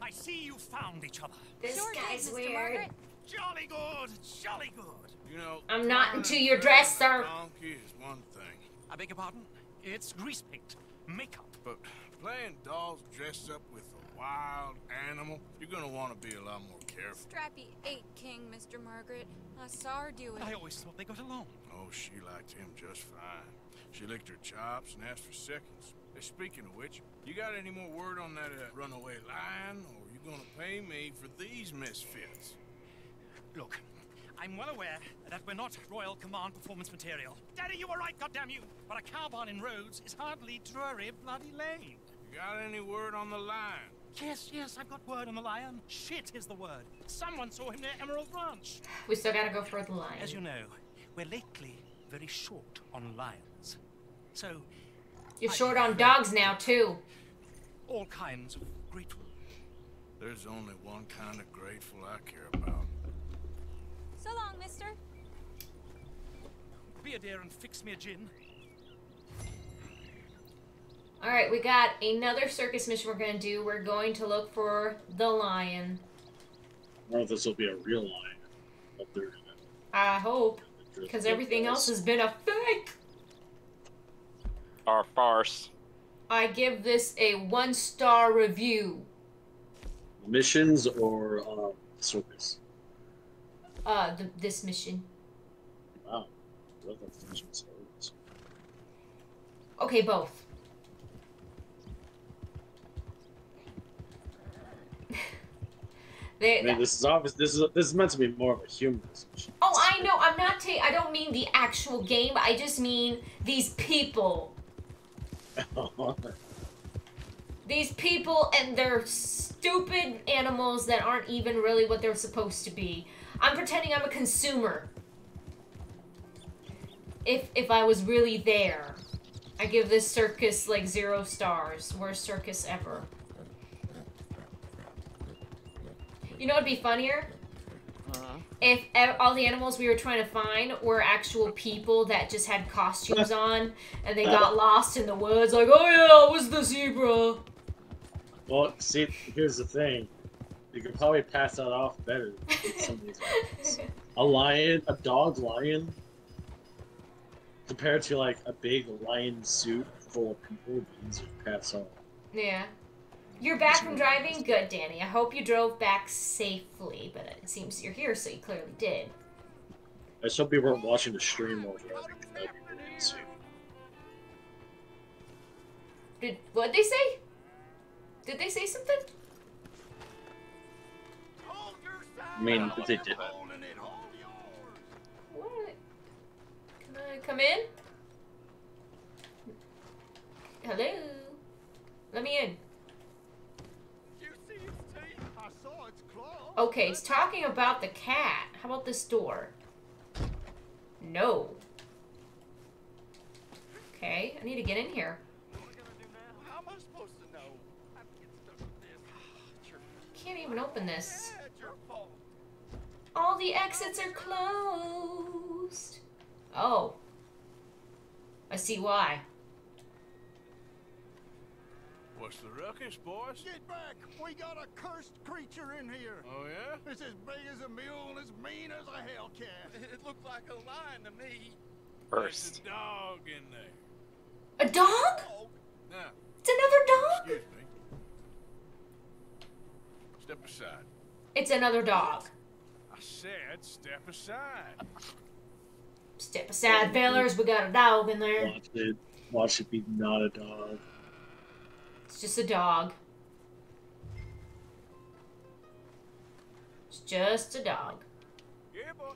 I see you found each other. This guy's weird. Mr. Margaret. Jolly good, jolly good. You know, I'm not into your dress, sir. Donkey is one thing. I beg your pardon? It's grease paint. Makeup. But playing dolls dressed up with a wild animal, you're gonna want to be a lot more careful. Strappy ate King, Mr. Margaret. I saw her do it. I always thought they got along. Oh, she liked him just fine. She licked her chops and asked for seconds. Hey, speaking of which, you got any more word on that runaway lion, or you gonna pay me for these misfits? Look, I'm well aware that we're not Royal Command performance material. Daddy, you were right, goddamn you! But a cow barn in Rhodes is hardly Drury bloody lane. You got any word on the lion? Yes, yes, I've got word on the lion. Shit is the word. Someone saw him near Emerald Ranch. We still gotta go for the lion. As you know, we're lately very short on lions. So... You're short on dogs now, too. All kinds of grateful. There's only one kind of grateful I care about. So long, mister. Be a dear and fix me a gin. Alright, we got another circus mission we're going to do. We're going to look for the lion. I wonder if this will be a real lion up there. I hope. Because everything else has been a fake. Or farce. I give this a 1-star review. Missions or circus? This mission. Wow. Okay, both. I mean, this is obvious. This is meant to be more of a humorous mission. Oh, I know. I'm not. I don't mean the actual game. I just mean these people. These people and their stupid animals that aren't even really what they're supposed to be. I'm pretending I'm a consumer. if I was really there. I give this circus, like, 0 stars. Worst circus ever. You know what would be funnier? If all the animals we were trying to find were actual people that just had costumes on, and they got lost in the woods, like, oh yeah, it was the zebra. Well, see, here's the thing. You could probably pass that off better than some of these animals. A lion, a dog lion, compared to, like, a big lion suit full of people, these would pass off. Yeah. You're back from driving? Good, Danny. I hope you drove back safely, but it seems you're here, so you clearly did. I should be watching the stream while driving. What'd they say? Did they say something? I mean, they did. What? Can I come in? Hello? Let me in. Okay, he's talking about the cat. How about this door? No. Okay, I need to get in here. Can't even open this. All the exits are closed. Oh. I see why. What's the ruckus, boys? Get back! We got a cursed creature in here! Oh, yeah? It's as big as a mule and as mean as a hellcat. It looked like a lion to me. First. There's a dog in there. A dog? Oh, no. It's another dog? Excuse me. Step aside. It's another dog. I said step aside. Step aside, fellers. We got a dog in there. Watch it be not a dog. It's just a dog. It's just a dog. Yeah, boy.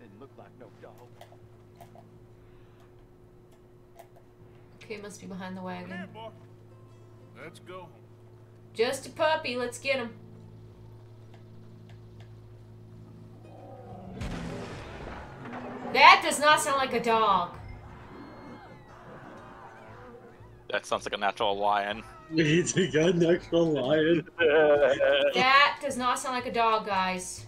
Didn't look like no dog. Okay, it must be behind the wagon. Yeah, boy. Let's go. Just a puppy. Let's get him. That does not sound like a dog. That sounds like a natural lion. It's a natural lion. That does not sound like a dog, guys.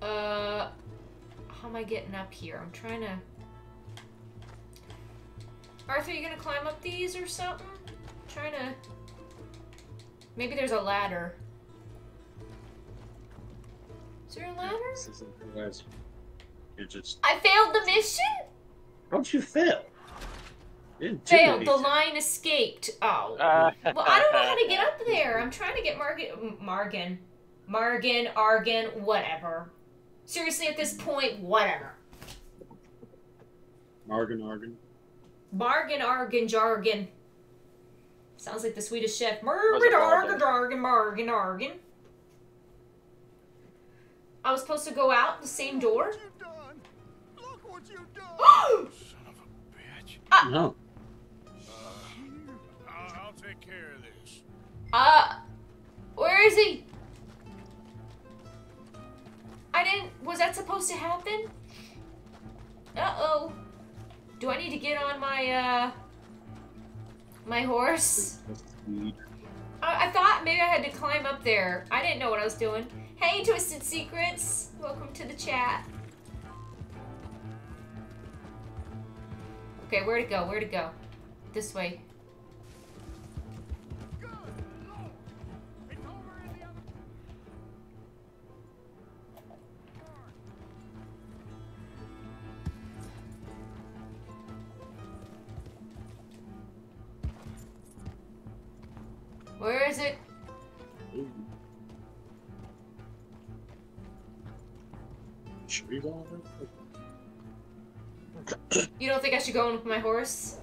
How am I getting up here? I'm trying to... Arthur, you gonna climb up these or something? I'm trying to... Maybe there's a ladder. Is there a ladder? This isn't the last one. I failed the mission? How'd you fail? Failed. The lion escaped. Oh. Well, I don't know how to get up there. I'm trying to get Argan, whatever. Seriously, at this point, whatever. Margan, Argan, jargon. Sounds like the Swedish chef. Margan. I was supposed to go out the same door. Son of a bitch. No. I'll take care of this. Where is he? Was that supposed to happen? Uh-oh. Do I need to get on my, my horse? I thought maybe I had to climb up there. I didn't know what I was doing. Hey, Twisted Secrets. Welcome to the chat. Okay, where'd it go? Where'd it go? This way. Where is it? You don't think I should go in with my horse?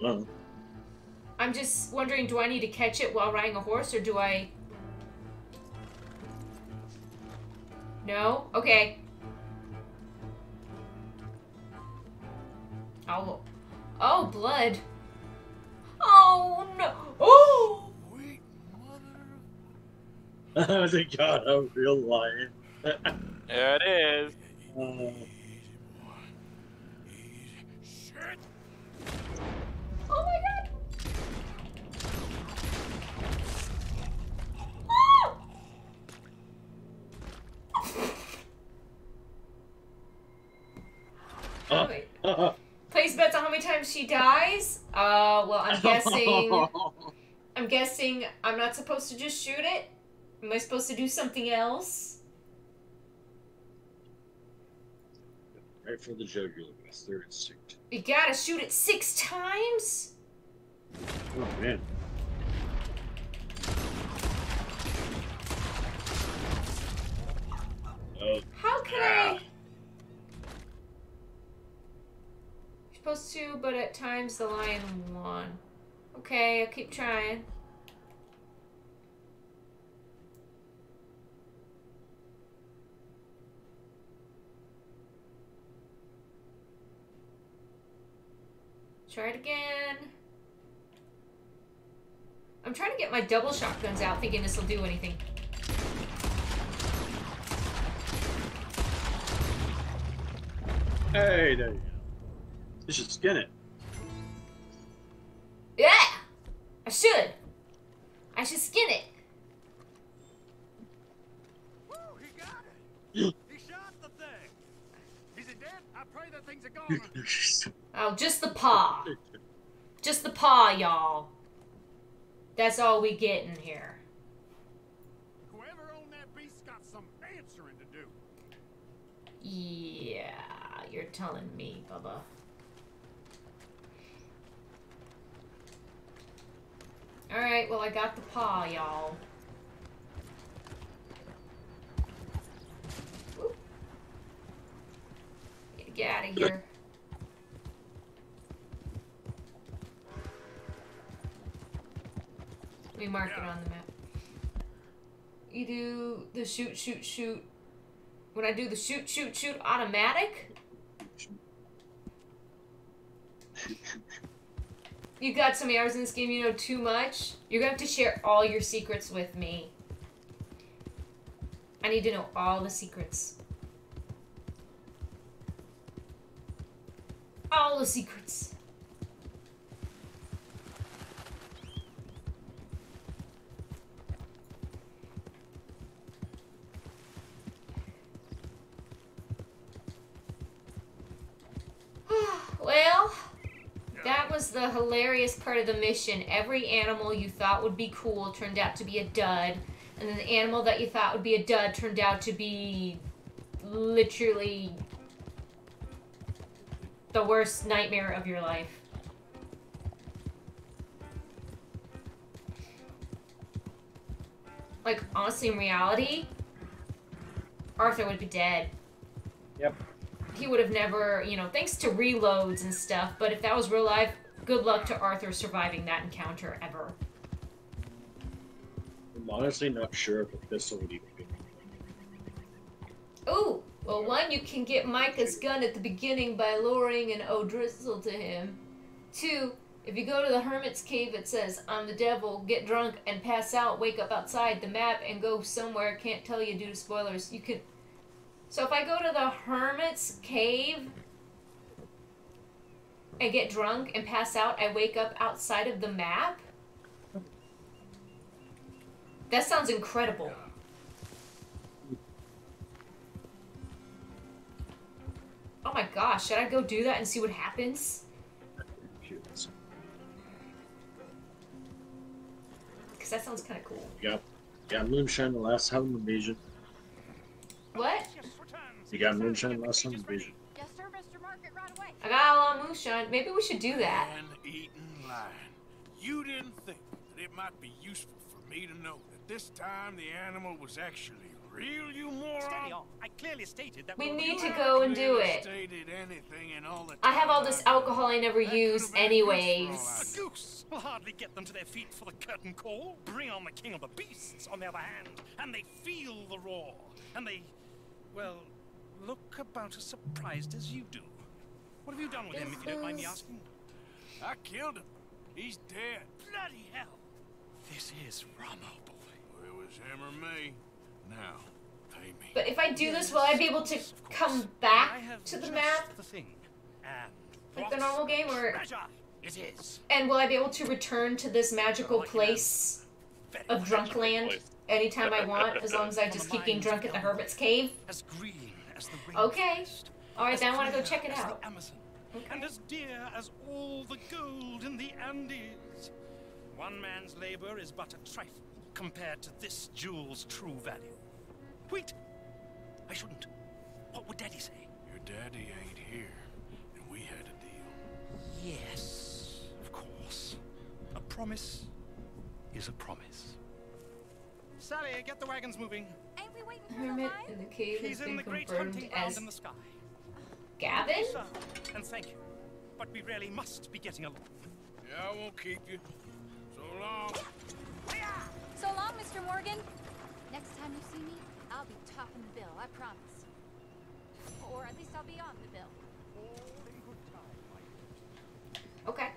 No. I'm just wondering, do I need to catch it while riding a horse, or do I... No? Okay. Oh. Oh, blood. Oh, no. Oh! I was like, God, a real lion. There it is. Shit. Oh my God. Place bets on how many times she dies? Well, I'm guessing I'm not supposed to just shoot it? Am I supposed to do something else? Right for the jugular, that's their instinct. You gotta shoot it 6 times? Oh, man. Oh. How can I... supposed to, but at times the lion won. Okay, I'll keep trying. Try it again. I'm trying to get my double shotguns out, thinking this will do anything. Hey, there you go. You should skin it. Yeah! I should. I should skin it. Woo, he got it. He shot the thing. Is it dead? I pray that things are gone. Oh, just the paw. Just the paw, y'all. That's all we get in here. Whoever owned that beast's got some answering to do. Yeah, you're telling me, Bubba. Alright, well I got the paw, y'all. Get out of here. Let me mark it on the map. You do the shoot, shoot, shoot. When I do the shoot, shoot, shoot automatic? You got so many hours in this game, you know too much. You're gonna have to share all your secrets with me. I need to know all the secrets. All the secrets. Well... that was the hilarious part of the mission. Every animal you thought would be cool turned out to be a dud. And then the animal that you thought would be a dud turned out to be literally the worst nightmare of your life. Like, honestly, in reality, Arthur would be dead. Yep. He would have never, you know, thanks to reloads and stuff, but if that was real life, good luck to Arthur surviving that encounter ever. I'm honestly not sure if a pistol would even be. Oh, well, one, you can get Micah's gun at the beginning by lowering an O'Driscoll to him. 2, if you go to the hermit's cave, it says, I'm the devil, get drunk and pass out, wake up outside the map and go somewhere, can't tell you due to spoilers. You can... so if I go to the hermit's cave and get drunk and pass out, I wake up outside of the map? That sounds incredible. Oh my gosh, should I go do that and see what happens? Because that sounds kind of cool. Yeah, yeah, moonshine the last Halloween invasion. What? You got moonshine last time, Vision. Yes, sir, Mr. Market, right away. I got a lot of moonshine. Maybe we should do that. An-eaten lion. You didn't think that it might be useful for me to know that this time the animal was actually real, you moron? Steady on. I clearly stated that we need to go and do it. I have all this alcohol I never use anyways. A goose will hardly get them to their feet for the curtain call. Bring on the king of the beasts, on the other hand, and they feel the roar. And they... well, look about as surprised as you do. What have you done with him, if you don't mind me asking? I killed him. He's dead. Bloody hell. This is Ramo, boy. Well, it was Just hammer me. Now, pay me. But if I do this, will I be able to come back to the map? Like the normal game, or... It is. And will I be able to return to this magical place of Drunkland anytime I want, as long as I just keep getting drunk at the Hermit's Cave? Okay. Alright, then I want to go check it out. Okay. And as dear as all the gold in the Andes. One man's labor is but a trifle compared to this jewel's true value. Wait! I shouldn't. What would Daddy say? Your daddy ain't here, and we had a deal. Yes, of course. A promise is a promise. Sally, get the wagons moving. Ain't we waiting for the line? In the cave has been confirmed as... Gavin? And thank you, but we really must be getting along. Yeah, I won't keep you. So long. So long, Mr. Morgan. Next time you see me, I'll be topping the bill, I promise. Or at least I'll be on the bill. Okay.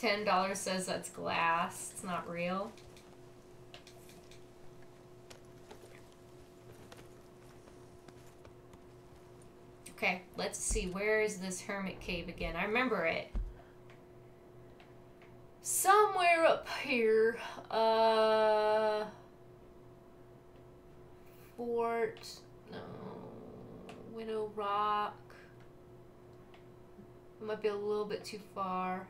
$10 says that's glass. It's not real. Okay, let's see. Where is this hermit cave again? I remember it. Somewhere up here. Fort... No. Widow Rock. It might be a little bit too far.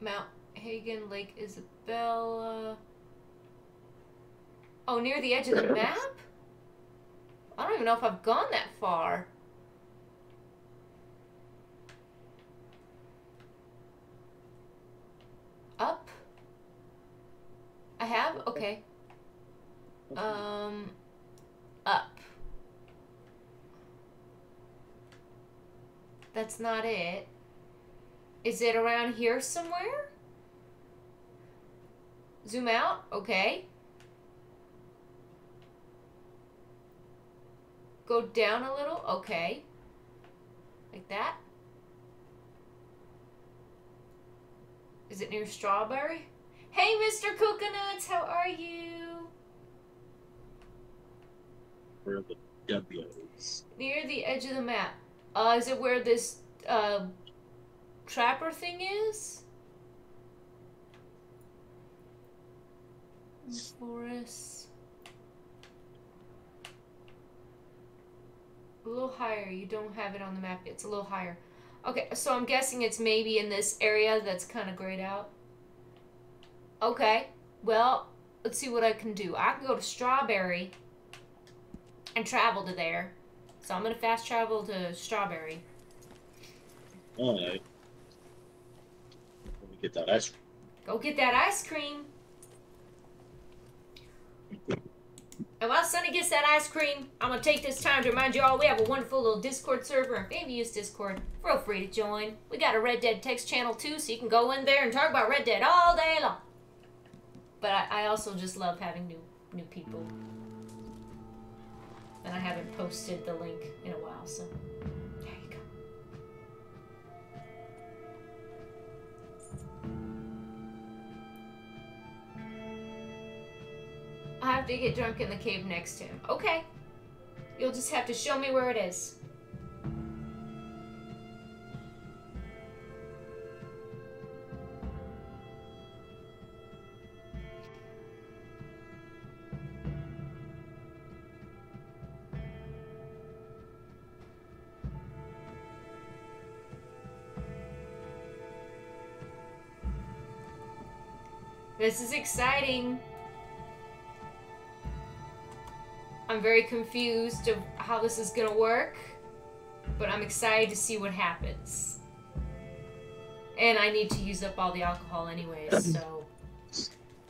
Mount Hagen, Lake Isabella... Oh, near the edge of the map? I don't even know if I've gone that far. Up? I have? Okay. Up. That's not it. Is it around here somewhere? Zoom out? Okay. Go down a little? Okay. Like that? Is it near Strawberry? Hey, Mr. Coconuts! How are you? Where the W is. Near the edge of the map. Is it where this trapper thing is? Forest. A little higher. You don't have it on the map. It's a little higher. Okay, so I'm guessing it's maybe in this area that's kind of grayed out. Okay, well, let's see what I can do. I can go to Strawberry and travel to there. So I'm going to fast travel to Strawberry. Alright. Let me get that ice cream. Go get that ice cream. And while Sonny gets that ice cream, I'm going to take this time to remind you all we have a wonderful little Discord server. And if you use Discord, feel free to join. We got a Red Dead text channel too, so you can go in there and talk about Red Dead all day long. But I also just love having new people. And I haven't posted the link in a while, so there you go. I have to get drunk in the cave next to him. Okay. You'll just have to show me where it is. This is exciting. I'm very confused of how this is gonna work, but I'm excited to see what happens. And I need to use up all the alcohol anyways, so...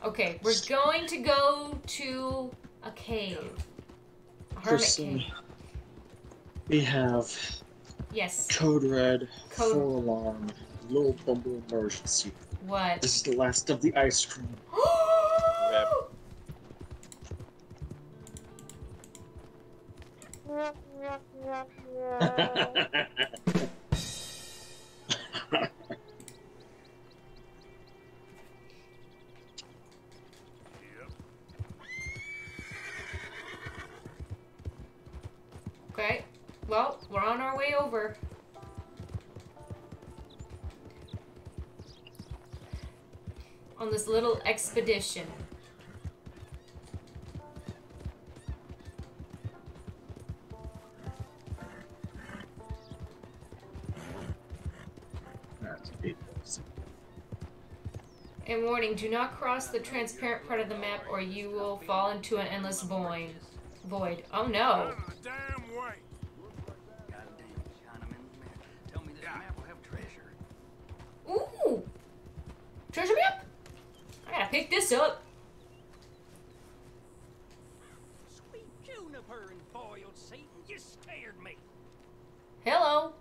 Okay, we're going to go to a cave. A hermit cave. We have... Yes. Code Red, Full Alarm, Little Bumble Emergency. What? This is the last of the ice cream. Okay. Well, we're on our way over. On this little expedition. And warning, do not cross the transparent part of the map or you will fall into an endless void. Oh no. Damn way. Tell me this map will have treasure. Ooh. Treasure map? I gotta pick this up. Sweet juniper and boiled Satan, you scared me. Hello.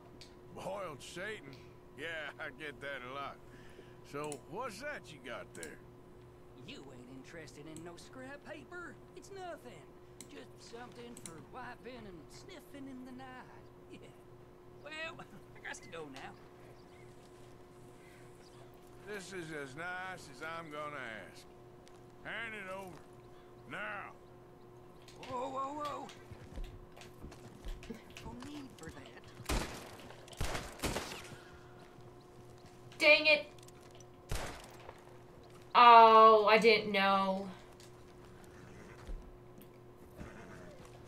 Boiled Satan? Yeah, I get that a lot. So, what's that you got there? You ain't interested in no scrap paper. It's nothing. Just something for wiping and sniffing in the night. Yeah. Well, I got to go now. This is as nice as I'm gonna ask. Hand it over. Now. Whoa, whoa, whoa. No need for that. Dang it. Oh, I didn't know.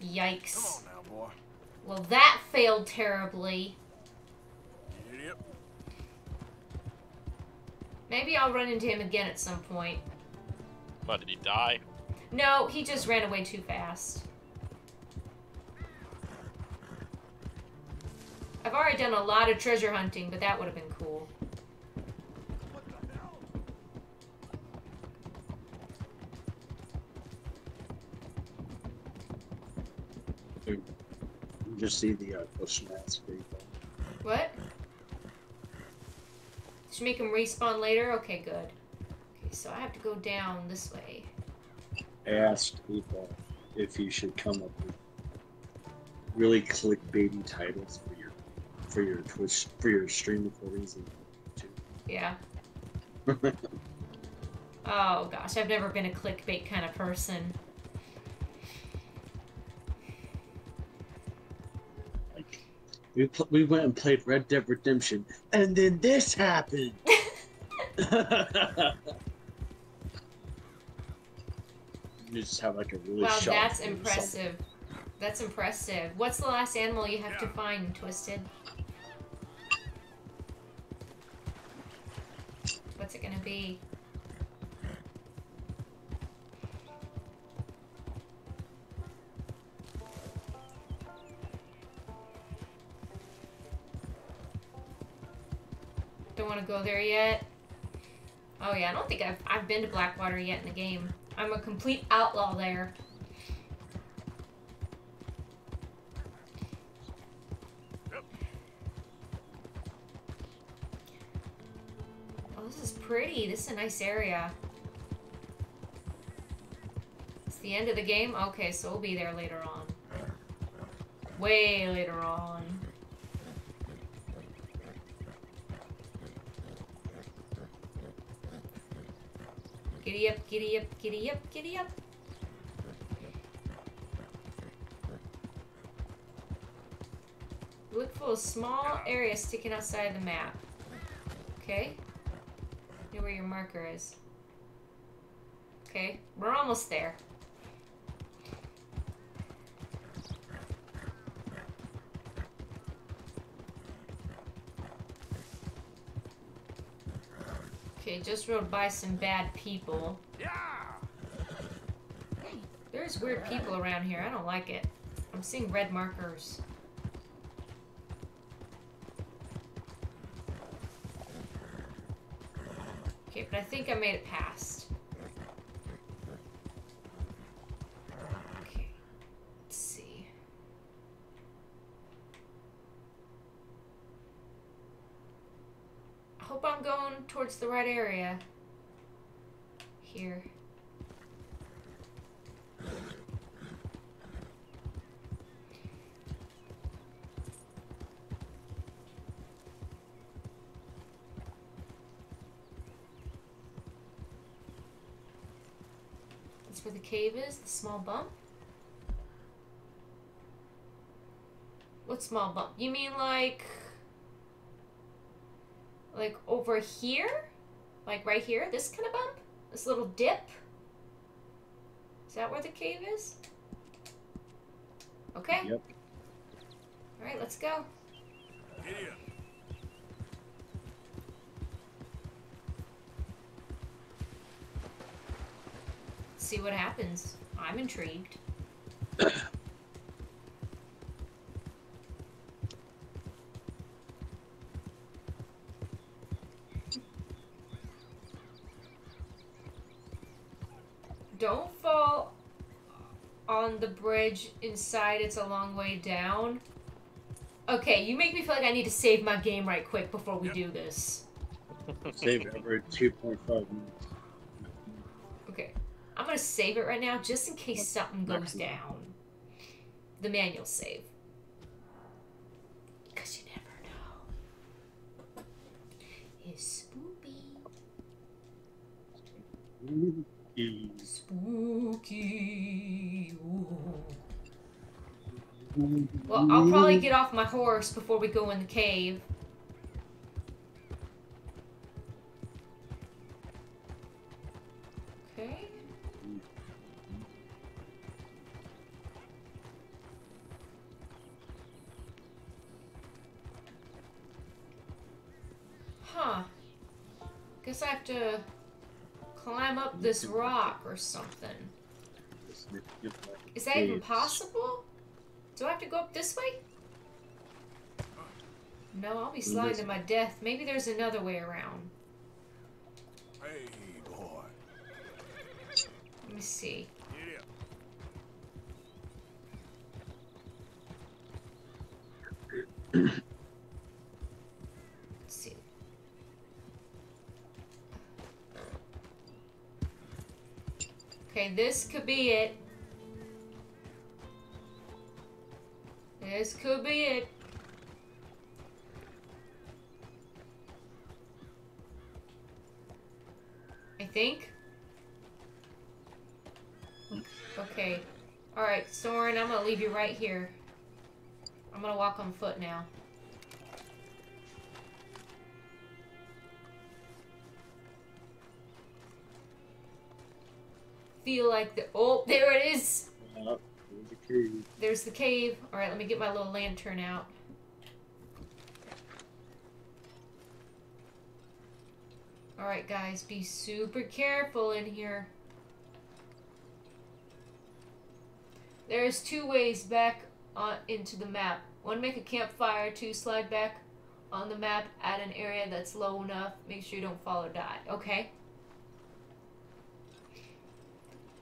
Yikes. Come on now, boy. Well, that failed terribly. Yep. Maybe I'll run into him again at some point. But did he die? No, he just ran away too fast. I've already done a lot of treasure hunting, but that would have been cool. Just see the question ask people. What? Should make him respawn later? Okay, good. Okay, so I have to go down this way. I asked people if you should come up with really clickbaity titles for your Twitch stream recordings and YouTube. Yeah. Oh gosh, I've never been a clickbait kind of person. We went and played Red Dead Redemption, and then this happened! You just have like a really wow, that's impressive. That's impressive. What's the last animal you have to find, Twisted? What's it gonna be? Want to go there yet? Oh yeah, I don't think I've been to Blackwater yet in the game. I'm a complete outlaw there. Yep. Oh, this is pretty. This is a nice area. It's the end of the game? Okay, so we'll be there later on. Way later on. Giddy up, giddy up, giddy up, giddy up. Look for a small area sticking outside the map. Okay. Know where your marker is. Okay, we're almost there. Okay, just rode by some bad people. Yeah. Hey, there's weird people around here. I don't like it. I'm seeing red markers. Okay, but I think I made it past. Okay. Let's see. I hope I'm going towards the right area here. That's where the cave is, the small bump. What small bump? You mean like over here? Like right here? This kind of bump? This little dip? Is that where the cave is? Okay. Yep. All right, let's go. Idiot. See what happens. I'm intrigued. Don't fall on the bridge inside. It's a long way down. Okay, you make me feel like I need to save my game right quick before we do this. Save every 2.5 minutes. Okay. I'm going to save it right now just in case something goes down. The manual save. Because you never know. It's spooky. Spooky. Spooky. Ooh. Well, I'll probably get off my horse before we go in the cave. Okay. Huh. Guess I have to climb up this rock or something. Is that even possible? Do I have to go up this way? No, I'll be sliding to my death. Maybe there's another way around. Hey, boy. Let me see. Yeah. Let's see. Okay, this could be it. This could be it. I think. Okay. Alright, Soren, I'm gonna leave you right here. I'm gonna walk on foot now. Feel like the... Oh, there it is! There's the cave. Alright, let me get my little lantern out. Alright, guys, be super careful in here. There's two ways back on into the map. One, make a campfire. Two, slide back on the map at an area that's low enough. Make sure you don't fall or die. Okay.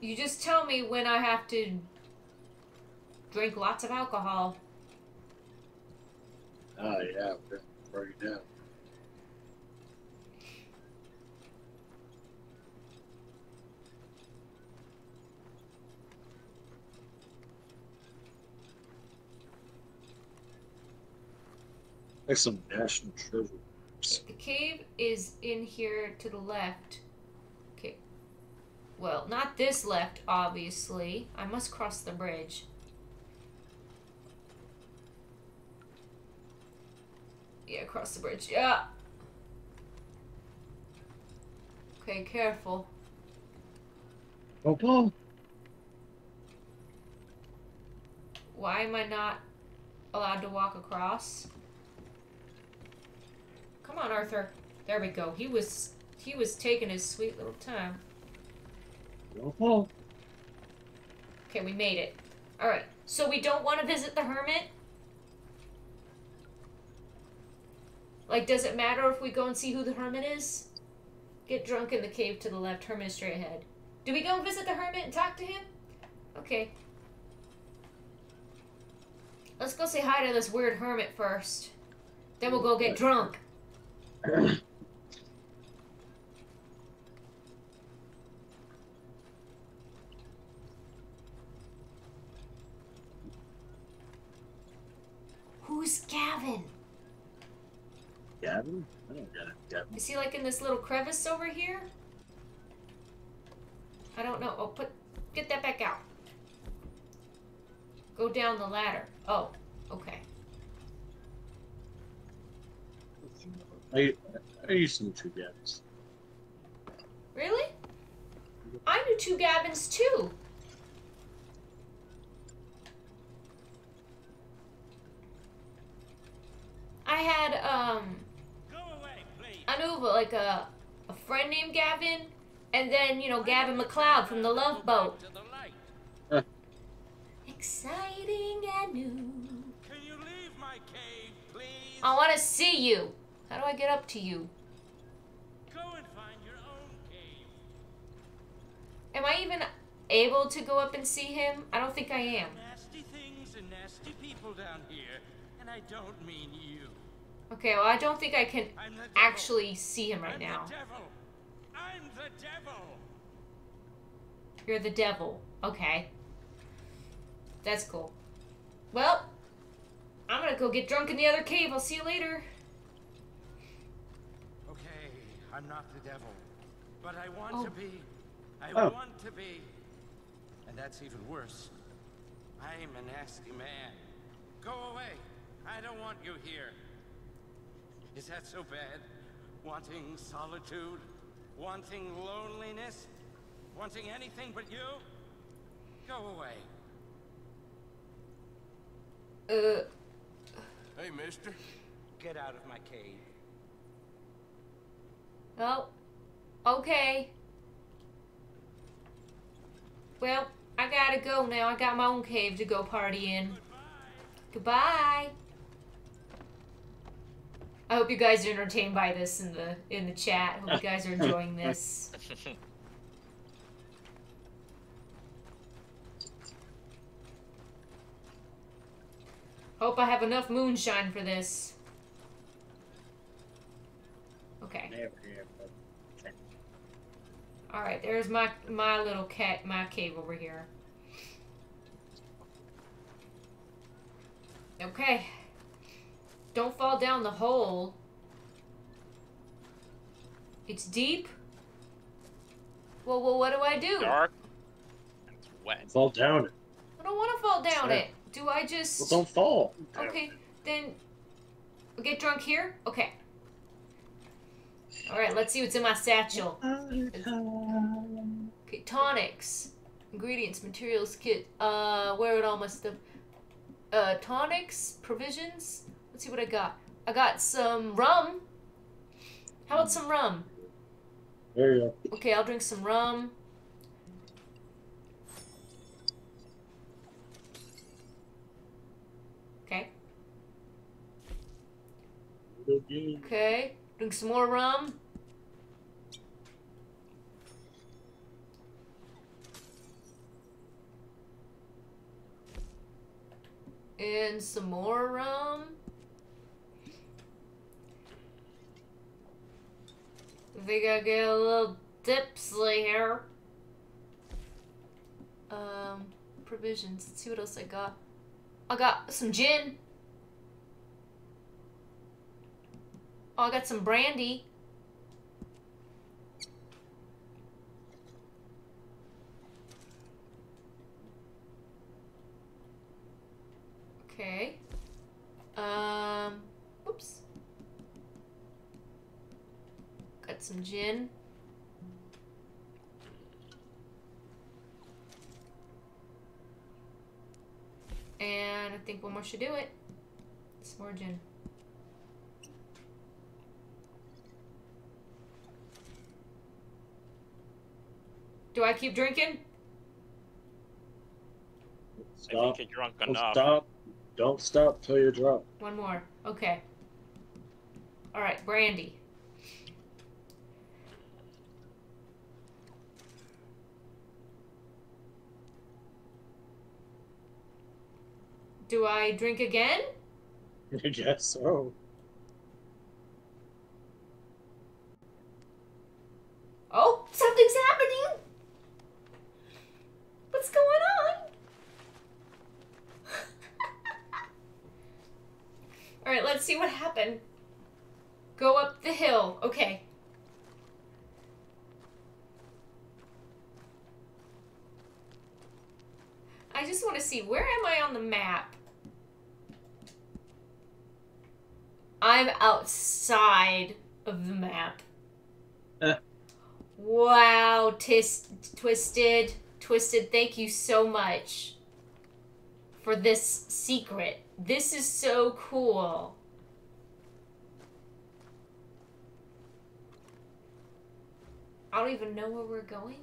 You just tell me when I have to... drink lots of alcohol. Oh, yeah. Break it down. Like some national treasure. The cave is in here to the left. Okay. Well, not this left, obviously. I must cross the bridge. Yeah, across the bridge. Yeah. Okay, careful. Okay. Why am I not allowed to walk across? Come on, Arthur. There we go. He was taking his sweet little time. Okay. Okay, we made it. All right. So we don't want to visit the hermit. Like, does it matter if we go and see who the hermit is? Get drunk in the cave to the left, hermit is straight ahead. Do we go and visit the hermit and talk to him? Okay. Let's go say hi to this weird hermit first. Then we'll go get drunk. Who's Gavin? Gavin? I don't got a Gavin. Is he like in this little crevice over here? I don't know. Oh, get that back out. Go down the ladder. Oh, okay. I used to know two Gavins. Really? I knew two Gavins too. I had Go away, please. I knew like a friend named Gavin, and then you know Gavin McLeod from the Love Boat. Exciting and new. Can you leave my cave, please? I want to see you. How do I get up to you? Go and find your own cave. Am I even able to go up and see him? I don't think I am. Nasty things and nasty people down here, and I don't mean you. Okay, well I don't think I can actually see him right now. I'm the devil. You're the devil. Okay. That's cool. Well, I'm gonna go get drunk in the other cave. I'll see you later. Okay, I'm not the devil, but I want to be. I want to be. And that's even worse. I'm a nasty man. Go away. I don't want you here. Is that so bad? Wanting solitude? Wanting loneliness? Wanting anything but you? Go away. Hey, mister. Get out of my cave. Well, okay. Well, I gotta go now. I got my own cave to go party in. Goodbye. I hope you guys are entertained by this in the chat. Hope you guys are enjoying this. Hope I have enough moonshine for this. Okay. Alright, there's my little my cave over here. Okay. Don't fall down the hole. It's deep. Well, what do I do? Dark. It's wet. Fall down it. I don't want to fall down it. Do I just... Well, don't fall. Okay, then we'll get drunk here? Okay. Alright, let's see what's in my satchel. Okay, tonics. Ingredients, materials, kit. Where it all must have... Tonics, provisions. Let's see what I got. I got some rum. How about some rum? There you go. Okay, I'll drink some rum. Okay, drink some more rum. And some more rum. I think I get a little tipsy here. Provisions. Let's see what else I got. I got some gin. Oh, I got some brandy. Okay. Oops. Got some gin. And I think one more should do it. Some more gin. Do I keep drinking? Stop. I think you're drunk enough. Stop. Don't stop till you're drunk. One more. Okay. All right, brandy. Do I drink again? I guess so. Oh, something's happening. What's going on? All right, let's see what happened. Go up the hill. Okay. I just want to see, where am I on the map? I'm outside of the map. Wow, Twisted, thank you so much for this secret. This is so cool. I don't even know where we're going.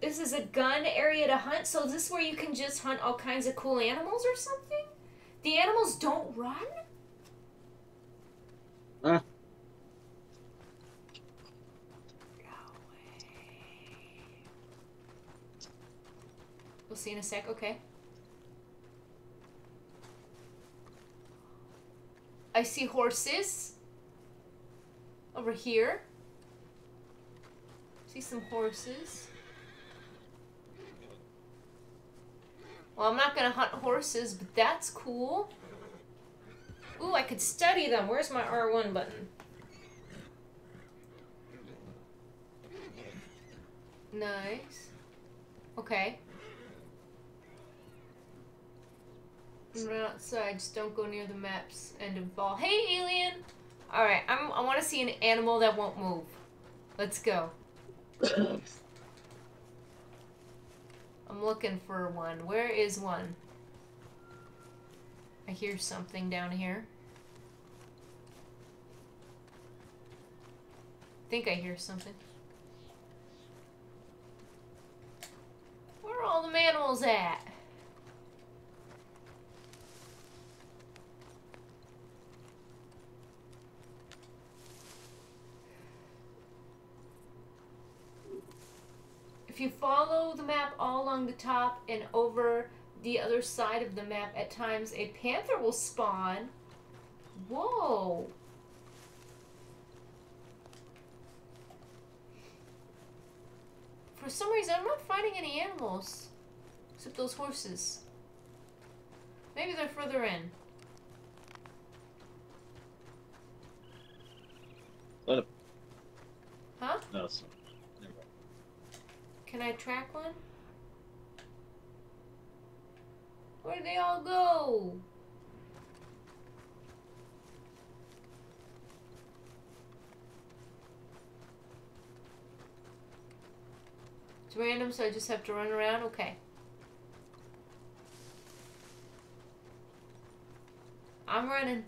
This is a gun area to hunt, so is this where you can just hunt all kinds of cool animals or something? The animals don't run? Huh? We'll see in a sec. Okay. I see horses over here. See some horses. Well, I'm not gonna hunt horses, but that's cool. Ooh, I could study them. Where's my R1 button? Nice. Okay. Run outside, just don't go near the maps and evolve. Hey, alien! Alright, I want to see an animal that won't move. Let's go. I'm looking for one. Where is one? I hear something down here. I think I hear something. Where are all the animals at? If you follow the map all along the top and over the other side of the map, at times a panther will spawn. Whoa. For some reason, I'm not finding any animals. Except those horses. Maybe they're further in. Huh? No, sorry. Can I track one? Where'd they all go? It's random, so I just have to run around? Okay. I'm running.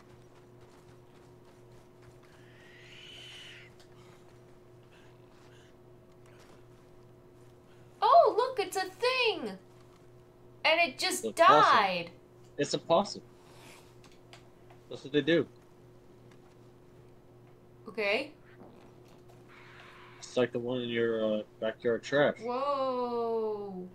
It's a thing, and it just died. It's a possum. That's what they do. Okay. It's like the one in your backyard trash. Whoa.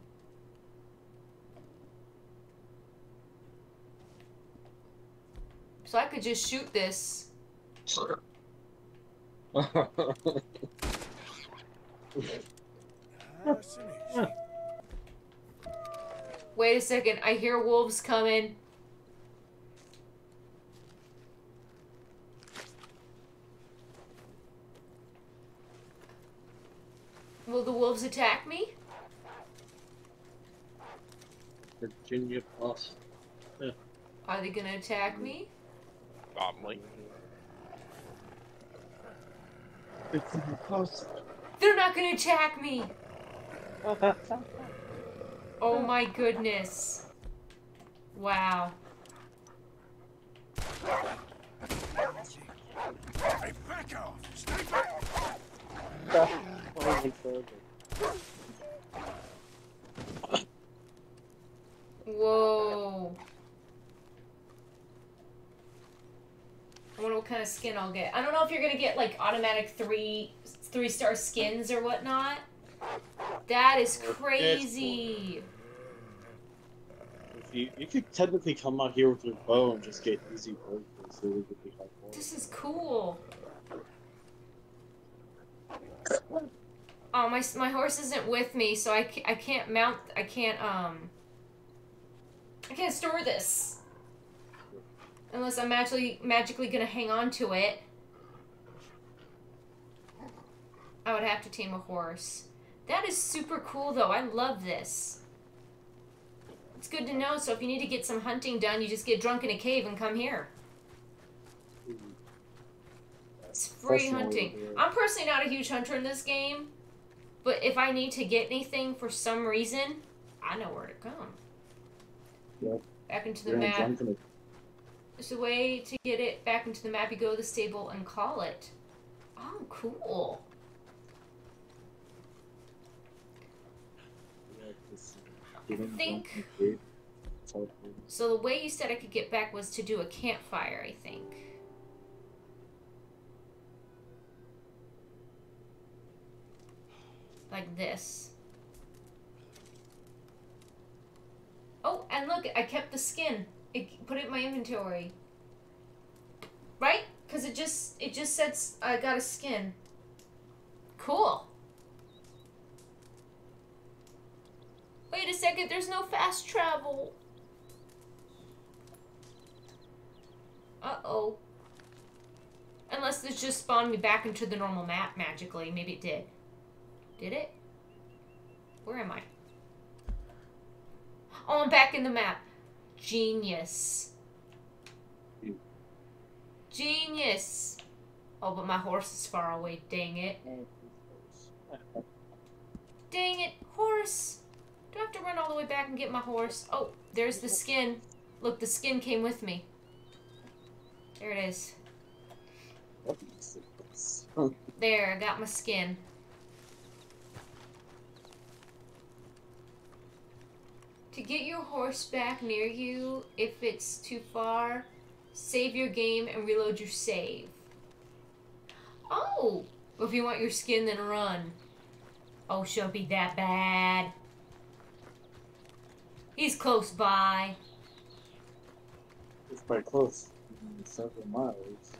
So I could just shoot this. Wait a second, I hear wolves coming. Will the wolves attack me? Virginia possum. Yeah. Are they gonna attack me? Probably. Virginia possum. They're not gonna attack me! Oh my goodness. Wow. Whoa. I wonder what kind of skin I'll get. I don't know if you're gonna get like automatic three-star skins or whatnot. That is crazy. You could technically come out here with your bow and just get easy work. This is cool. Oh, my horse isn't with me, so I can't mount. I can't store this unless I'm magically gonna hang on to it. I would have to tame a horse. That is super cool, though. I love this. It's good to know, so if you need to get some hunting done, you just get drunk in a cave and come here. Free hunting. I'm personally not a huge hunter in this game, but if I need to get anything for some reason, I know where to come. Yep. Back into the map. There's a way to get it back into the map. You go to the stable and call it. Oh, cool. I think... So the way you said I could get back was to do a campfire, I think. Like this. Oh, and look, I kept the skin. It put it in my inventory. Right? Because it just said I got a skin. Cool. Wait a second, there's no fast travel. Uh-oh. Unless this just spawned me back into the normal map magically. Maybe it did. Did it? Where am I? Oh, I'm back in the map. Genius. Genius. Oh, but my horse is far away. Dang it. Dang it, horse. Do I have to run all the way back and get my horse? Oh, there's the skin. Look, the skin came with me. There it is. There, I got my skin. To get your horse back near you, if it's too far, save your game and reload your save. Oh! If you want your skin, then run. Oh, she'll be that bad. He's close by. He's quite close. Several miles.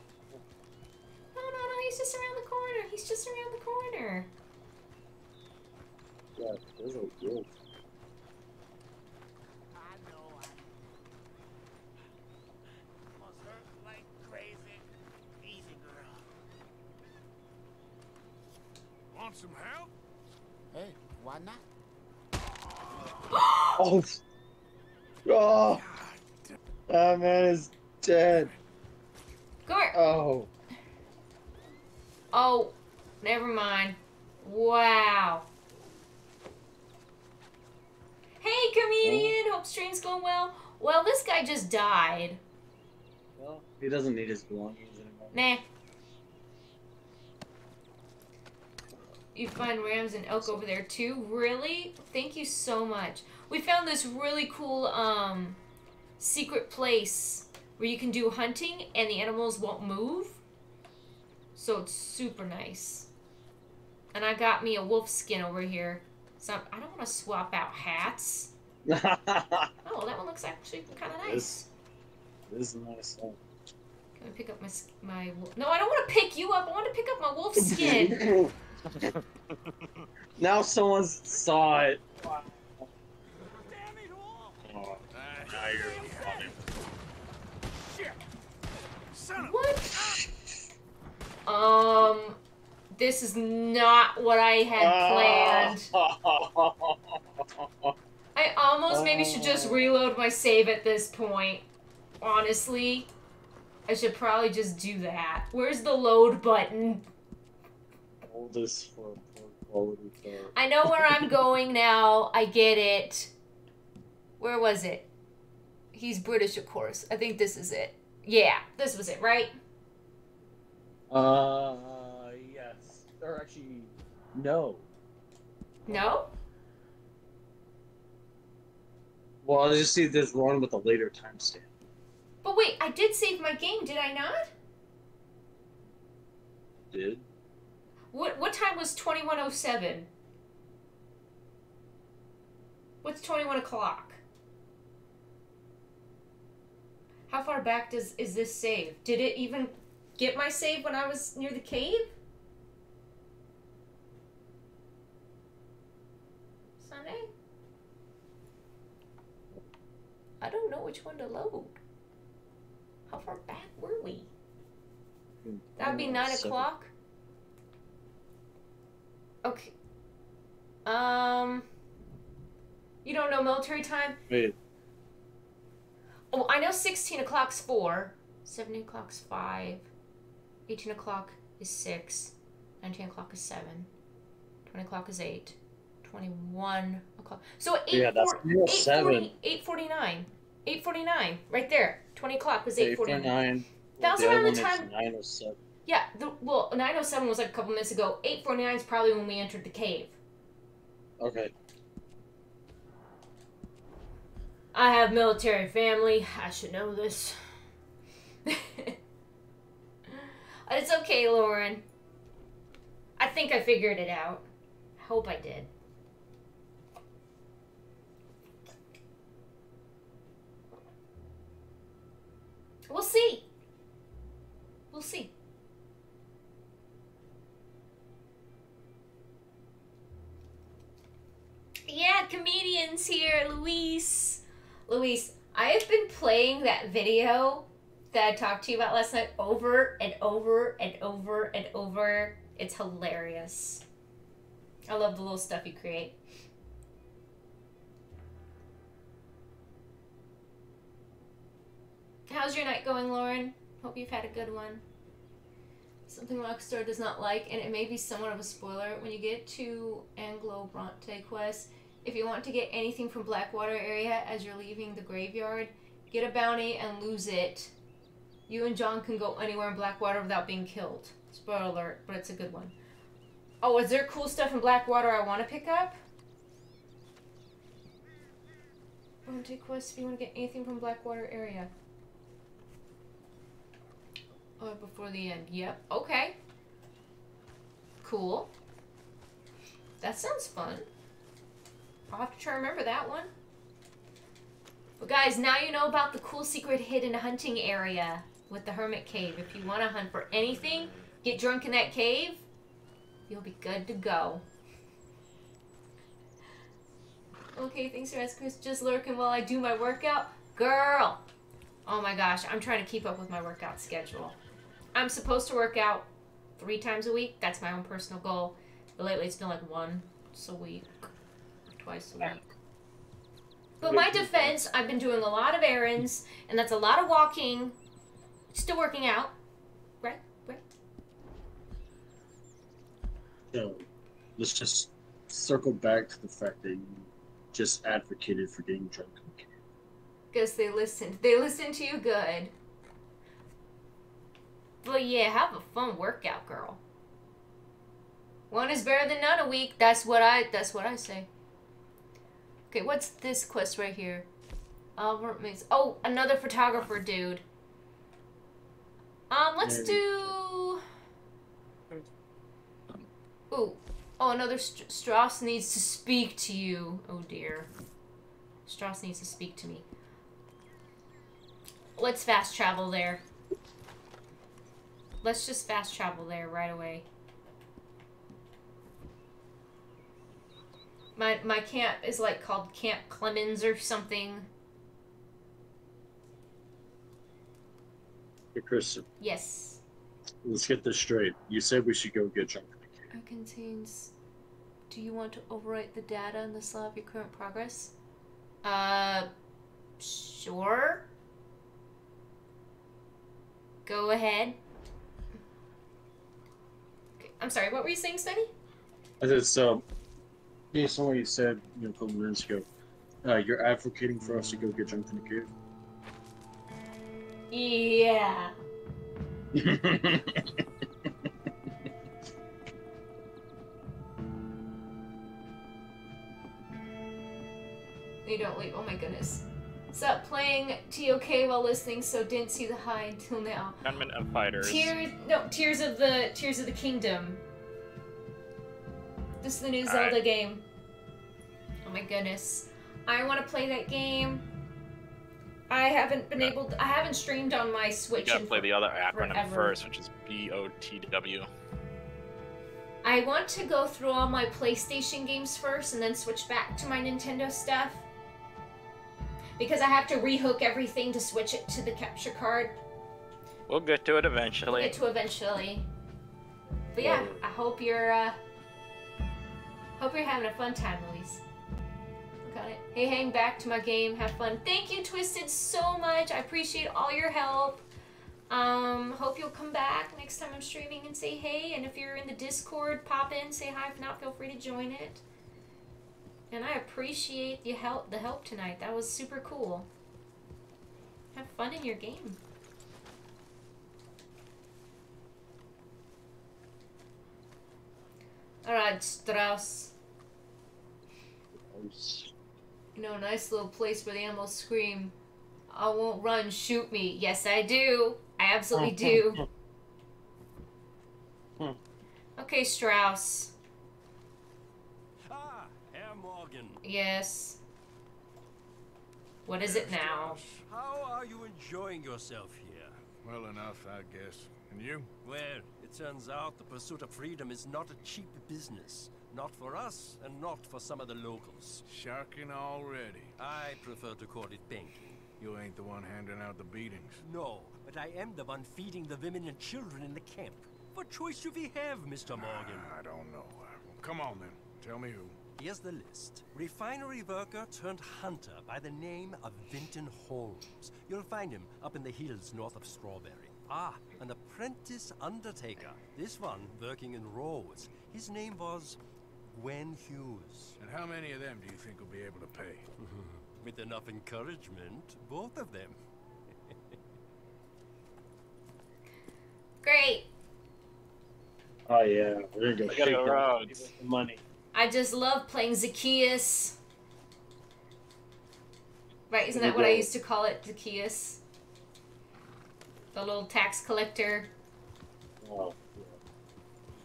No, he's just around the corner. He's just around the corner. Yeah, there's no guilt. Want some help? Hey, why not? Oh! Oh! That man is dead. Come here. Oh. Oh, never mind. Wow. Hey, comedian. Hope stream's going well. Well, this guy just died. Well, he doesn't need his belongings anymore. Nah. You find rams and elk over there too. Really? Thank you so much. We found this really cool secret place where you can do hunting and the animals won't move. So it's super nice. And I got me a wolf skin over here. So I don't want to swap out hats. Oh, that one looks actually kind of nice. This is a nice one. Can I pick up my wolf? No, I don't want to pick you up. I want to pick up my wolf skin. Now someone saw it. What? This is not what I had planned. I almost maybe should just reload my save at this point. Honestly, I should probably just do that. Where's the load button? This for quality care. I know where I'm going now. I get it. Where was it? He's British, of course. I think this is it. Yeah, this was it, right? Yes. Or actually, no. No? Well, I'll just see if there's one with a later timestamp. But wait, I did save my game, did I not? Did? What time was 21:07? What's 21 o'clock? How far back is this save? Did it even get my save when I was near the cave? Sunday? I don't know which one to load. How far back were we? That'd be 9 o'clock? Okay. You don't know military time? Wait. Oh, I know 16 o'clock's 4. 17 o'clock's 5. 18 o'clock is 6, 19 o'clock is 7, 20 o'clock is 8, 21 o'clock. So 8:49. 8:49, right there. 20 o'clock was 8:49. That was around the time. 9:07. Yeah, well, 9:07 was like a couple minutes ago. 8:49 is probably when we entered the cave. Okay. I have military family. I should know this. It's okay, Lauren. I think I figured it out. I hope I did. We'll see. We'll see. Yeah, comedians here, Luis. Luis, I have been playing that video that I talked to you about last night over and over and over and over. It's hilarious. I love the little stuff you create. How's your night going, Lauren? Hope you've had a good one. Something Rockstar does not like, and it may be somewhat of a spoiler, when you get to Anglo-Bronte Quest, if you want to get anything from Blackwater area as you're leaving the graveyard, get a bounty and lose it. You and John can go anywhere in Blackwater without being killed. Spoiler alert, but it's a good one. Oh, is there cool stuff in Blackwater I want to pick up? Bronte Quest, if you want to get anything from Blackwater area. Oh, before the end. Yep. Okay. Cool. That sounds fun. I'll have to try to remember that one. Well, guys, now you know about the cool secret hidden hunting area with the hermit cave. If you want to hunt for anything, get drunk in that cave, you'll be good to go. Okay, thanks for asking. Just lurking while I do my workout. Girl! Oh my gosh, I'm trying to keep up with my workout schedule. I'm supposed to work out 3 times a week. That's my own personal goal. But lately it's been like 1 a week. 2 a week. But my defense, I've been doing a lot of errands, and that's a lot of walking. Still working out. Right? Right? So, let's just circle back to the fact that you just advocated for getting drunk. Because they listened. They listened to you good. But yeah, have a fun workout, girl. One is better than none a week. That's what I say. Okay, what's this quest right here? Albert Mays. Oh, another photographer dude. Let's do... Ooh. Oh, another Strauss needs to speak to you. Oh dear. Strauss needs to speak to me. Let's fast travel there. Let's just fast travel there right away. My camp is like called Camp Clemens or something. Hey, Kristen. Yes. Let's get this straight. You said we should go get junk. It contains. Do you want to overwrite the data in the slot of your current progress? Sure. Go ahead. Okay. I'm sorry, what were you saying, Spenny? I said, so, based on what you said, you know, a couple minutes ago, you're advocating for us to go get jumped in the cave? Yeah. You don't leave, oh my goodness. Stop playing TOK while listening, so didn't see the high until now. Gunman of Fighters. Tears of the Kingdom. This is the new Zelda game. Oh my goodness, I want to play that game. I haven't been able. I haven't streamed on my Switch. You gotta play the other acronym first, which is BOTW. I want to go through all my PlayStation games first, and then switch back to my Nintendo stuff. Because I have to rehook everything to switch it to the capture card. We'll get to it eventually. But yeah, I hope you're having a fun time, Louise. Got it. Hey, hang back to my game. Have fun. Thank you, Twisted, so much. I appreciate all your help. Hope you'll come back next time I'm streaming and say hey. And if you're in the Discord, pop in, say hi. If not, feel free to join it. And I appreciate your help, the help tonight. That was super cool. Have fun in your game. Alright, Strauss. You know, a nice little place where the animals scream, "I won't run, shoot me." Yes, I do. I absolutely do. Okay, Strauss. Ah, Herr Morgan. Yes. What is it now? How are you enjoying yourself here? Well enough, I guess. And you? Well, it turns out the pursuit of freedom is not a cheap business. Not for us, and not for some of the locals. Sharking already. I prefer to call it banking. You ain't the one handing out the beatings. No, but I am the one feeding the women and children in the camp. What choice do we have, Mr. Morgan? I don't know. Come on, then. Tell me who. Here's the list. Refinery worker turned hunter by the name of Vinton Holmes. You'll find him up in the hills north of Strawberry. Ah, an apprentice undertaker. This one working in Rose. His name was Gwen Hughes. And how many of them do you think will be able to pay? With enough encouragement, both of them. Great. Oh yeah, we're gonna shake around the money. I just love playing Zacchaeus. Right, isn't that what I used to call it, Zacchaeus? The little tax collector. Oh,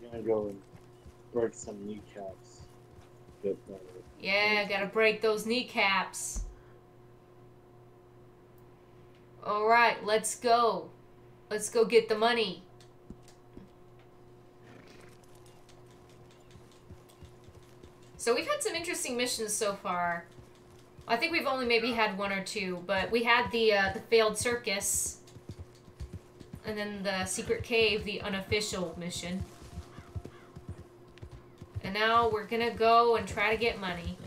yeah. I'm gonna go and break some kneecaps. Yeah, gotta break those kneecaps. Alright, let's go. Let's go get the money. So we've had some interesting missions so far. I think we've only maybe had one or two, but we had the failed circus. And then the secret cave, the unofficial mission. And now we're gonna go and try to get money.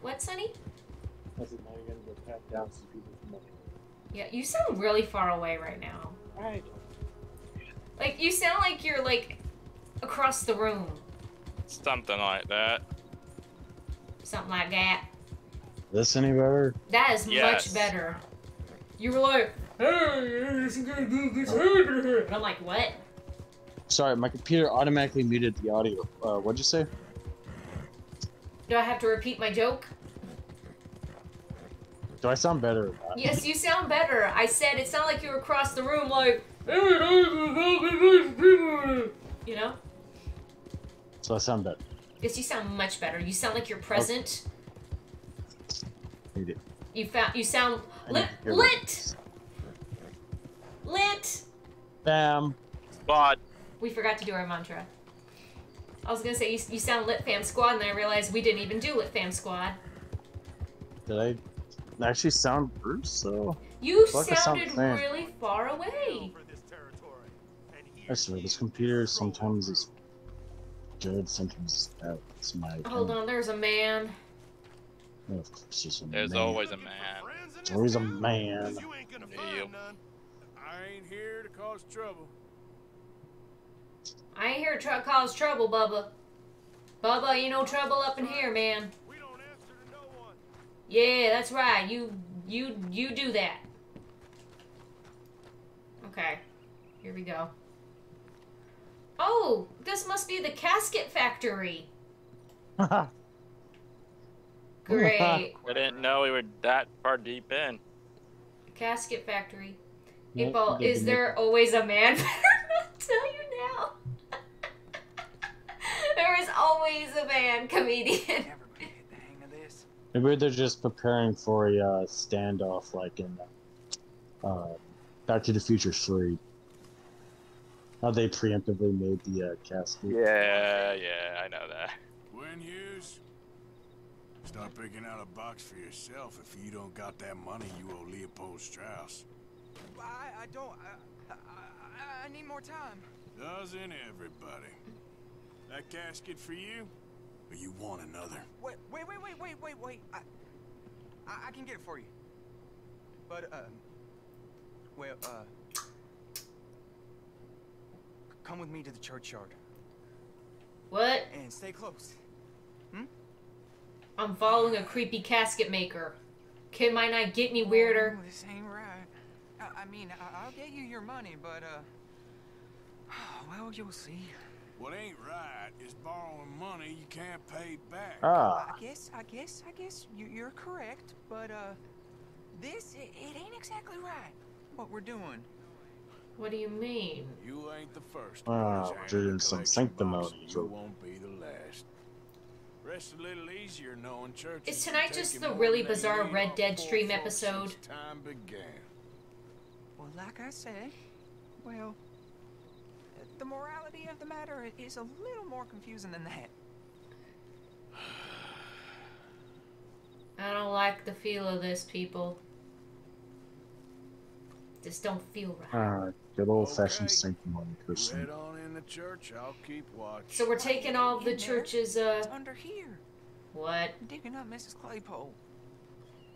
What, Sonny? I said, now you're gonna go pat down some people for money. Yeah, you sound really far away right now. Right. Like, you sound like you're, like, across the room. Something like that. Something like that. This any better? That is much better. You were like, hey, and I'm like, what? Sorry, my computer automatically muted the audio. What'd you say? Do I have to repeat my joke? Do I sound better or not? Yes, you sound better. I said it sounded like you were across the room, like, you know? So I sound better. Yes, you sound much better. You sound like you're present. Okay. You sound lit. Bam. Squad. We forgot to do our mantra. I was gonna say you sound lit, fam squad, and then I realized we didn't even do lit, fam squad. Did I actually sound Bruce? So you sounded really far away. I swear, this computer sometimes is good, sometimes is bad. It's my opinion. Hold on, there's a man. Oh, of course, there's always a man. There's always a man. You ain't gonna find none. I ain't here to cause trouble. I ain't here to cause trouble, Bubba. Bubba, ain't no trouble up in here, man. We don't answer to no one. Yeah, that's right. You do that. Okay, here we go. Oh, this must be the casket factory. Great. I didn't know we were that far deep in. Casket factory. April, is there always a man? I'll tell you now. There is always a man, comedian. Everybody get the hang of this. Maybe they're just preparing for a standoff, like in Back to the Future 3. How they preemptively made the casket. Yeah, yeah, I know that. When Hughes. Start picking out a box for yourself. If you don't got that money, you owe Leopold Strauss. I don't. I need more time. Doesn't everybody? That casket for you, or you want another? Wait. I I can get it for you. But, well, come with me to the churchyard. What? And stay close. Hmm? I'm following a creepy casket maker. Kid might not get any weirder. Oh, this ain't right. I mean, I'll get you your money, but, well, you'll see. What ain't right is borrowing money you can't pay back. Ah. I guess you're correct, but, it ain't exactly right, what we're doing. What do you mean? You ain't the first. Wow, you're in some sanctimony. You won't be the last. Rest a little easier knowing church. Is tonight just the really bizarre Red Dead stream episode? Time began. Well, like I said, well, the morality of the matter is a little more confusing than that. I don't like the feel of this, people. Just don't feel right. Good old-fashioned sanctimony, Christian. So we're taking all of the churches. Under here. What? Digging up Mrs. Claypole.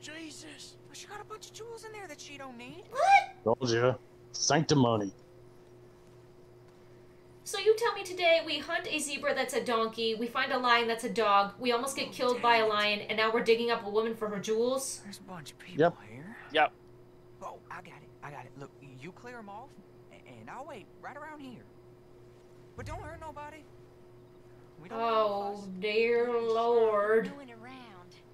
Jesus! She got a bunch of jewels in there that she don't need. What? Told you, sanctimony. So you tell me today we hunt a zebra that's a donkey, we find a lion that's a dog, we almost get killed by a lion, and now we're digging up a woman for her jewels? There's a bunch of people here. Yep. Oh, I got it. Look, you clear them off, and I'll wait right around here. But don't hurt nobody. We don't oh, dear Lord. Doing around.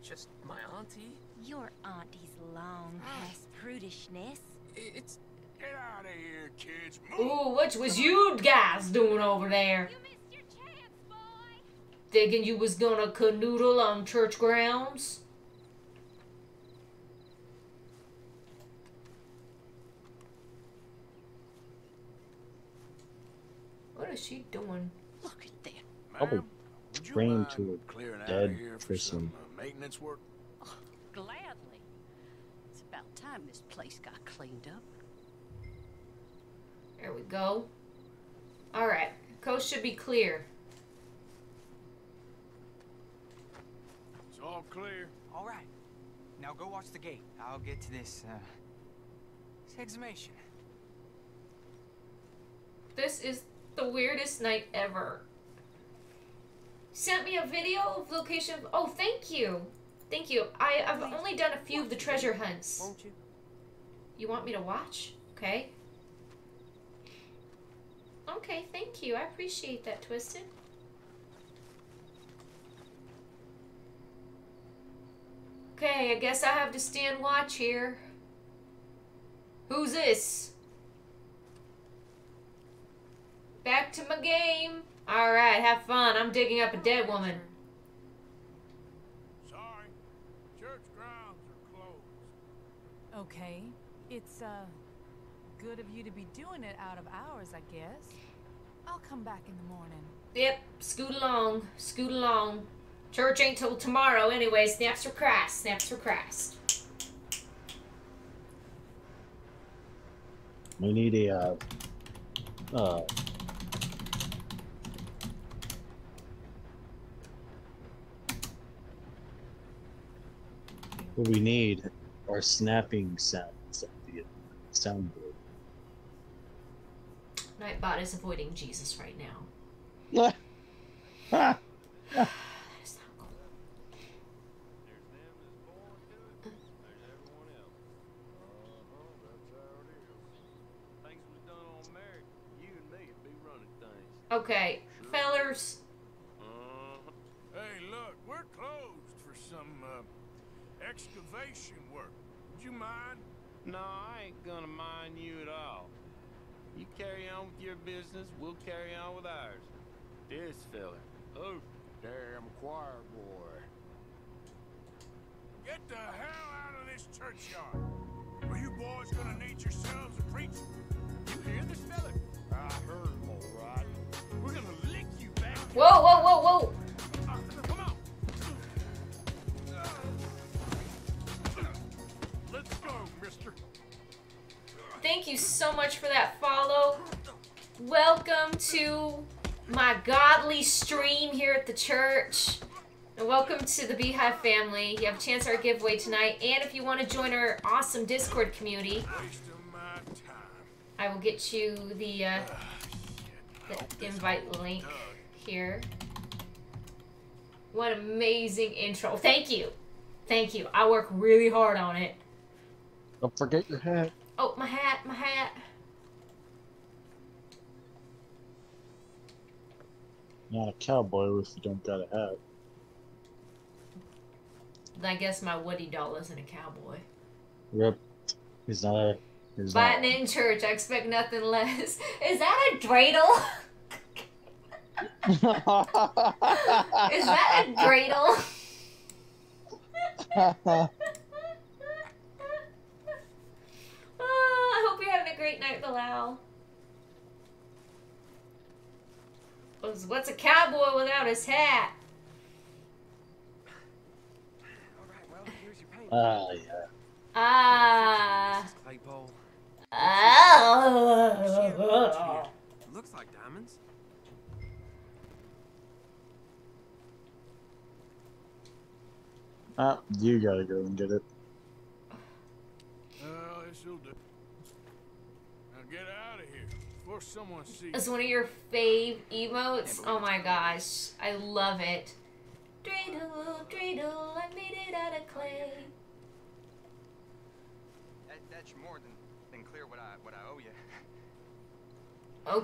Just my auntie? Your auntie's long past prudishness. It's... Get out of here, kids. Ooh, what was you guys doing over there? You missed your chance, boy. Thinking you was gonna canoodle on church grounds? What is she doing? Look at that. Probably trained to a dead person. Maintenance work? Oh, gladly. It's about time this place got cleaned up. There we go. Alright. Coast should be clear. It's all clear. Alright. Now go watch the gate. I'll get to this, exhumation. This is the weirdest night ever. Sent me a video of the location of... Oh, thank you. Thank you. I've only done a few of the treasure hunts. Won't you? You want me to watch? Okay. Okay, thank you. I appreciate that, Twisted. Okay, I guess I have to stand watch here. Who's this? Back to my game. Alright, have fun. I'm digging up a dead woman. Sorry. Church grounds are closed. Okay. It's, good of you to be doing it out of hours, I guess. I'll come back in the morning. Yep, scoot along, scoot along. Church ain't till tomorrow anyway. Snaps for Christ, snaps for Christ. We need a what we need are snapping sounds at the soundboard. Nightbot is avoiding Jesus right now. What? Ah. Ah. That is not cool. There's them that's born to it. There's everyone else. That's how it is. Things was done on marriage. You and me would be running things. Okay, sure. Fellers. Hey, look, we're closed for some excavation work. Would you mind? No, I ain't gonna mind you at all. You carry on with your business, we'll carry on with ours. This fella. Oh, damn choir boy. Get the hell out of this churchyard. Are you boys gonna need yourselves a preacher? You hear this fella? I heard him, all right. We're gonna lick you back. Whoa, whoa, whoa, whoa. Come on. Let's go, mister. Thank you so much for that follow. Welcome to my godly stream here at the church. Welcome to the Beehive family. You have a chance at our giveaway tonight, and if you want to join our awesome Discord community, I will get you the invite link here. What amazing intro. Thank you. Thank you. I work really hard on it. Don't forget your hat. Oh, my hat, my hat. Not a cowboy if you don't got a hat. I guess my Woody doll isn't a cowboy. Yep. He's not a... He's Biting not. In church. I expect nothing less. Is that a dreidel? Is that a dreidel? I hope you're having a great night, Bilal. What's a cowboy without his hat? Ah, yeah. Ah. Oh. Looks like diamonds. Ah, you gotta go and get it. This'll do. Now get out of here before someone sees. It's one of your fave emotes. Oh my gosh, I love it. Dreidel, dreidel, I made it out of clay. That's more than clear what I owe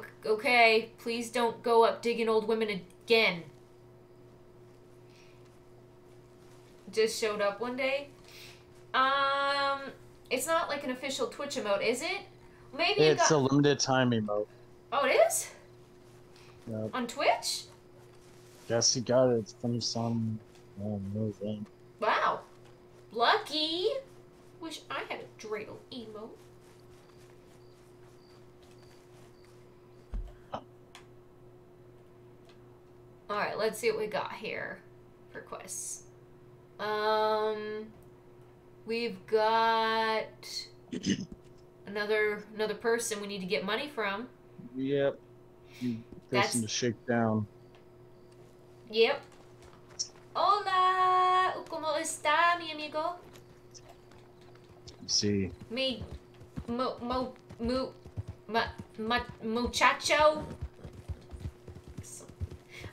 you. Okay, please don't go up digging old women again. Just showed up one day. It's not like an official Twitch emote, is it? Maybe it's a limited time emote. Oh, it is? Yep. On Twitch? Guess you got it from some thing. Wow, lucky. Wish I had a dreidel emote. Oh. Alright, let's see what we got here for quests. We've got another person we need to get money from. Yep. Person to shake down. Yep. Hola, ¿cómo está, mi amigo? See. Me, muchacho.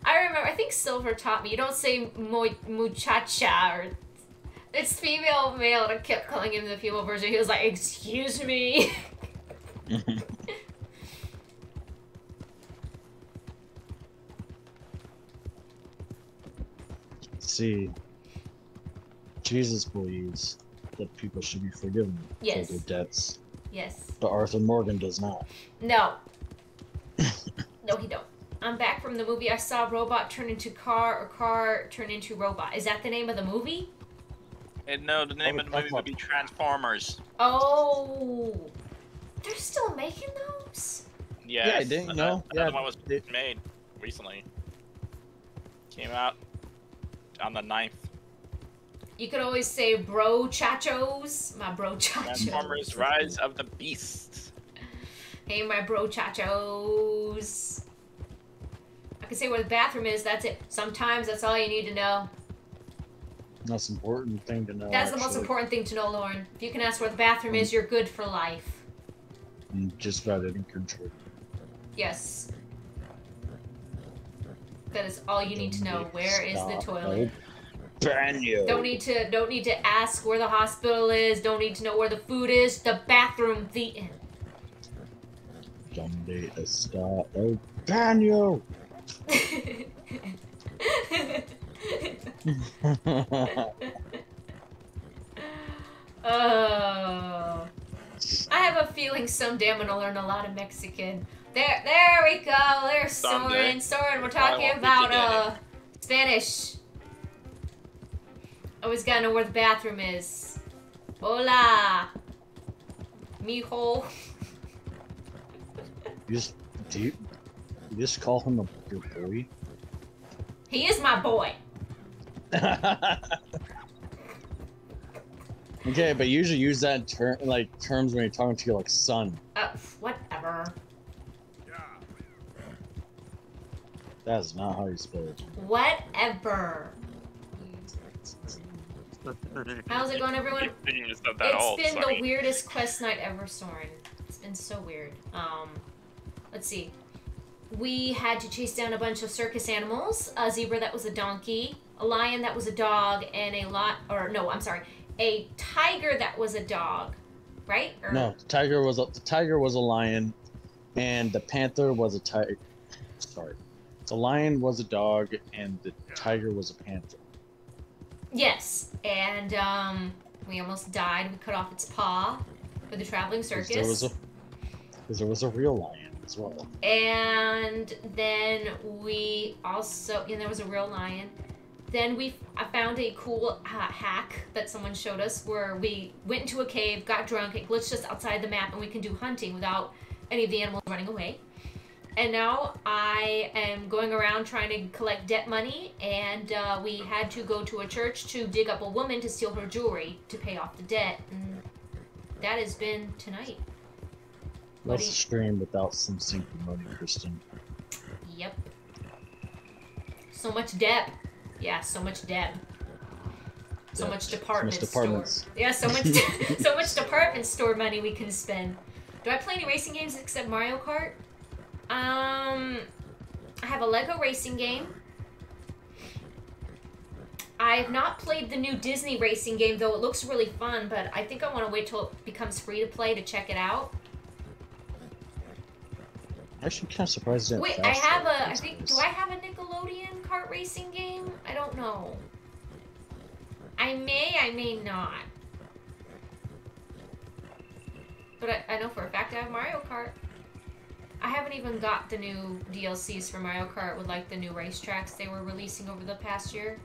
I remember. I think Silver taught me. You don't say muchacha. Or it's female, male. And I kept calling him the female version. He was like, "Excuse me." See. Jesus, please. That people should be forgiven for their debts. Yes. But Arthur Morgan does not. No. No, he don't. I'm back from the movie I saw Robot Turn Into Car or Car Turn Into Robot. Is that the name of the movie? And no, the name of the movie would be Transformers. Oh. They're still making those? Yes. Yeah, I didn't know. Another one was made recently. Came out on the 9th. You could always say bro chachos. My bro chachos. Transformers Rise of the Beast. Hey, my bro chachos. I can say where the bathroom is. That's it. Sometimes that's all you need to know. That's an important thing to know. That's actually the most important thing to know, Lauren. If you can ask where the bathroom is, you're good for life. In just about any country. Yes. That is all you need to know. Where is the toilet? Brand new. Don't need to ask where the hospital is. Don't need to know where the food is. The bathroom, the end. Donde está el baño? Oh, I have a feeling someday I'm gonna learn a lot of Mexican. There we go. There's Soren. Soren, we're talking about Spanish. Always gotta know where the bathroom is. Hola, mijo. You just call him your boy? He is my boy. Okay, but you usually use that in terms when you're talking to your son. Whatever. That's not how you spell it. Whatever. How's it going, everyone? It's been the weirdest quest night ever, Soren. It's been so weird. Let's see. We had to chase down a bunch of circus animals. A zebra that was a donkey, a lion that was a dog, and a tiger that was a dog, right? Or... No, the tiger was a lion, and the panther was a tiger. Sorry, the lion was a dog, and the tiger was a panther. Yes, and we almost died. We cut off its paw for the traveling circus. There was a real lion as well. And then we also, and there was a real lion. Then I found a cool hack that someone showed us where we went into a cave, got drunk, it glitched us outside the map, and we can do hunting without any of the animals running away. And now I am going around trying to collect debt money, and we had to go to a church to dig up a woman to steal her jewelry to pay off the debt. And that has been tonight. That's a stream without some synchrony, Kristen. Yep. So much debt. Yeah, so much debt. So much department store. Yeah, so much so much department store money we can spend. Do I play any racing games except Mario Kart? I have a Lego racing game. I have not played the new Disney racing game, though it looks really fun, but I think I want to wait till it becomes free to play to check it out. Actually, kind of surprised that. Wait, do I have a Nickelodeon kart racing game? I don't know. I may not. But I know for a fact I have Mario Kart. I haven't even got the new DLCs for Mario Kart with like the new racetracks they were releasing over the past year.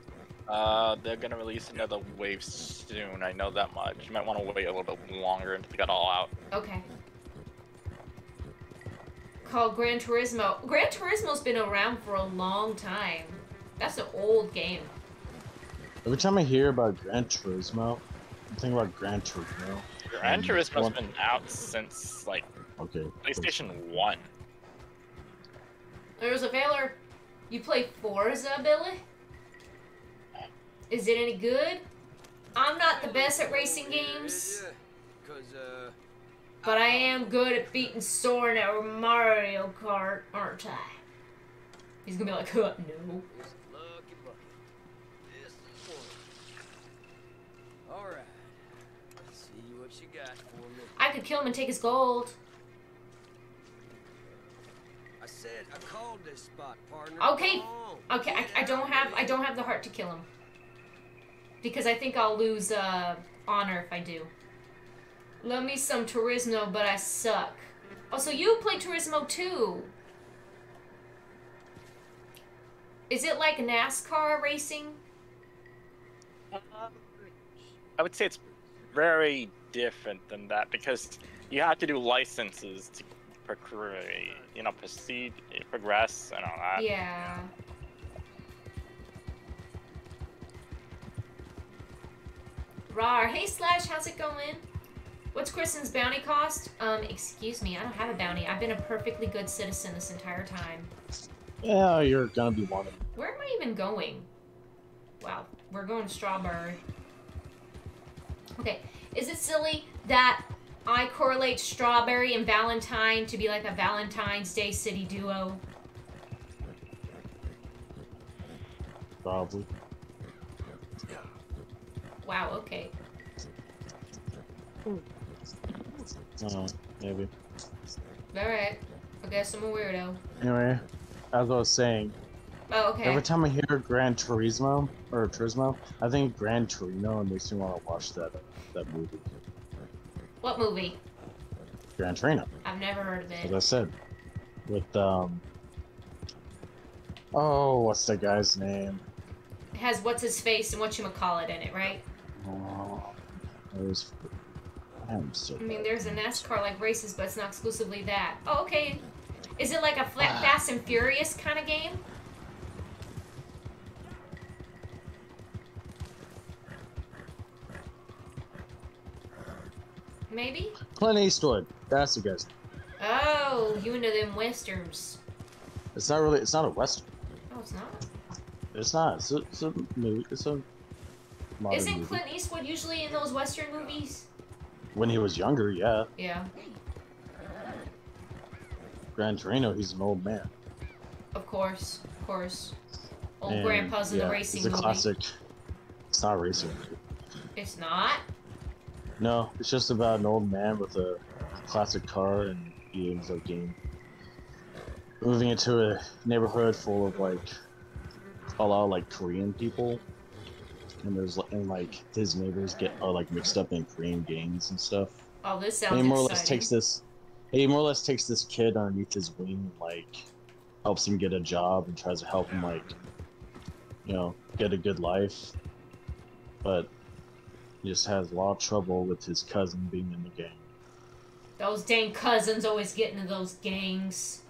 They're gonna release another wave soon. I know that much. You might want to wait a little bit longer until they got all out. Okay. Called Gran Turismo. Gran Turismo's been around for a long time. That's an old game. Every time I hear about Gran Turismo, I'm thinking about Gran Turismo. Gran Turismo's been out since like PlayStation 1. There's a Valor. You play Forza, Billy? Is it any good? I'm not the best at racing games. But I am good at beating Soren at Mario Kart, aren't I? He's gonna be like, huh, no. Alright. See what you got for me. I could kill him and take his gold. I said I called this spot, partner. Okay. Okay, I don't have the heart to kill him. Because I think I'll lose honor if I do. Love me some Turismo, but I suck. Oh, so you play Turismo too. Is it like NASCAR racing? I would say it's very different than that because you have to do licenses to progress and all that. Yeah. Rar, hey Slash, how's it going? What's Kristen's bounty cost? Excuse me, I don't have a bounty. I've been a perfectly good citizen this entire time. Yeah, you're gonna be wanted. Where am I even going? Wow, we're going to Strawberry. Okay, is it silly that I correlate Strawberry and Valentine to be like a Valentine's Day city duo? Probably. Wow, okay. Ooh. Oh, maybe. Alright. I guess I'm a weirdo. Anyway, as I was saying. Oh, okay. Every time I hear Gran Turismo, or Turismo, I think Gran Torino makes me want to watch that movie. What movie? Gran Torino. I've never heard of it. As I said. With, oh, what's that guy's name? It has what's-his-face and whatchamacallit in it, right? Oh, it was... I mean, there's a NASCAR like races, but it's not exclusively that. Oh, okay. Is it like a Fast and Furious kind of game? Maybe? Clint Eastwood. That's the guys. Oh, you into them westerns. It's not really, it's not a western. Oh, it's not? It's not. It's a movie. It's a Isn't Clint Eastwood usually in those Western movies? When he was younger, yeah. Yeah. Gran Torino, he's an old man. Of course, of course. Old and grandpa's in the racing movie. It's a classic. It's not a racing movie. It's not? No, it's just about an old man with a classic car and he ends up moving into a neighborhood full of like a lot of like Korean people. And his neighbors are like mixed up in Korean gangs and stuff. Oh, this sounds exciting. He more or less takes this kid underneath his wing, like helps him get a job and tries to help him like, you know, get a good life. But he just has a lot of trouble with his cousin being in the gang. Those dang cousins always get into those gangs.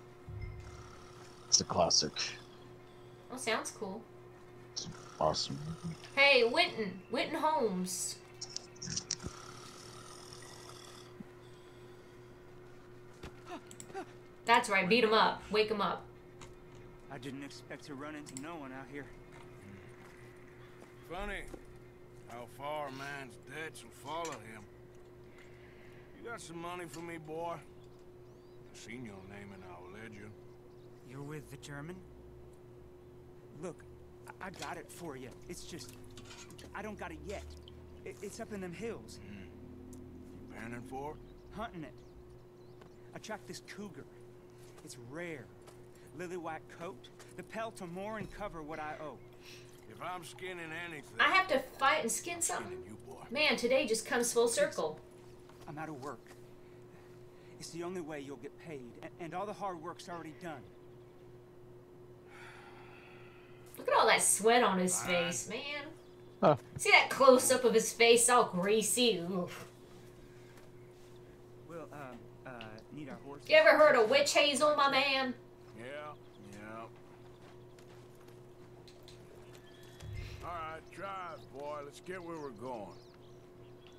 It's a classic. Well, sounds cool. It's awesome. Hey, Winton Holmes. That's right, beat him up. Wake him up. I didn't expect to run into no one out here. Funny how far a man's debts will follow him. You got some money for me, boy? I've seen your name in our ledger. You're with the German? Look, I got it for you. It's just, I don't got it yet. It's up in them hills. You panning for? Hunting it. I tracked this cougar. It's rare. Lily white coat. The pelt will more and cover what I owe. If I'm skinning anything... I have to fight and skin something? You, boy. Man, today just comes full circle. I'm out of work. It's the only way you'll get paid. And all the hard work's already done. Look at all that sweat on his face, man. Huh. See that close-up of his face? All greasy. Oof. Well, need our horse. You ever heard of witch hazel, my man? Yeah, yeah. Alright, drive, boy. Let's get where we're going.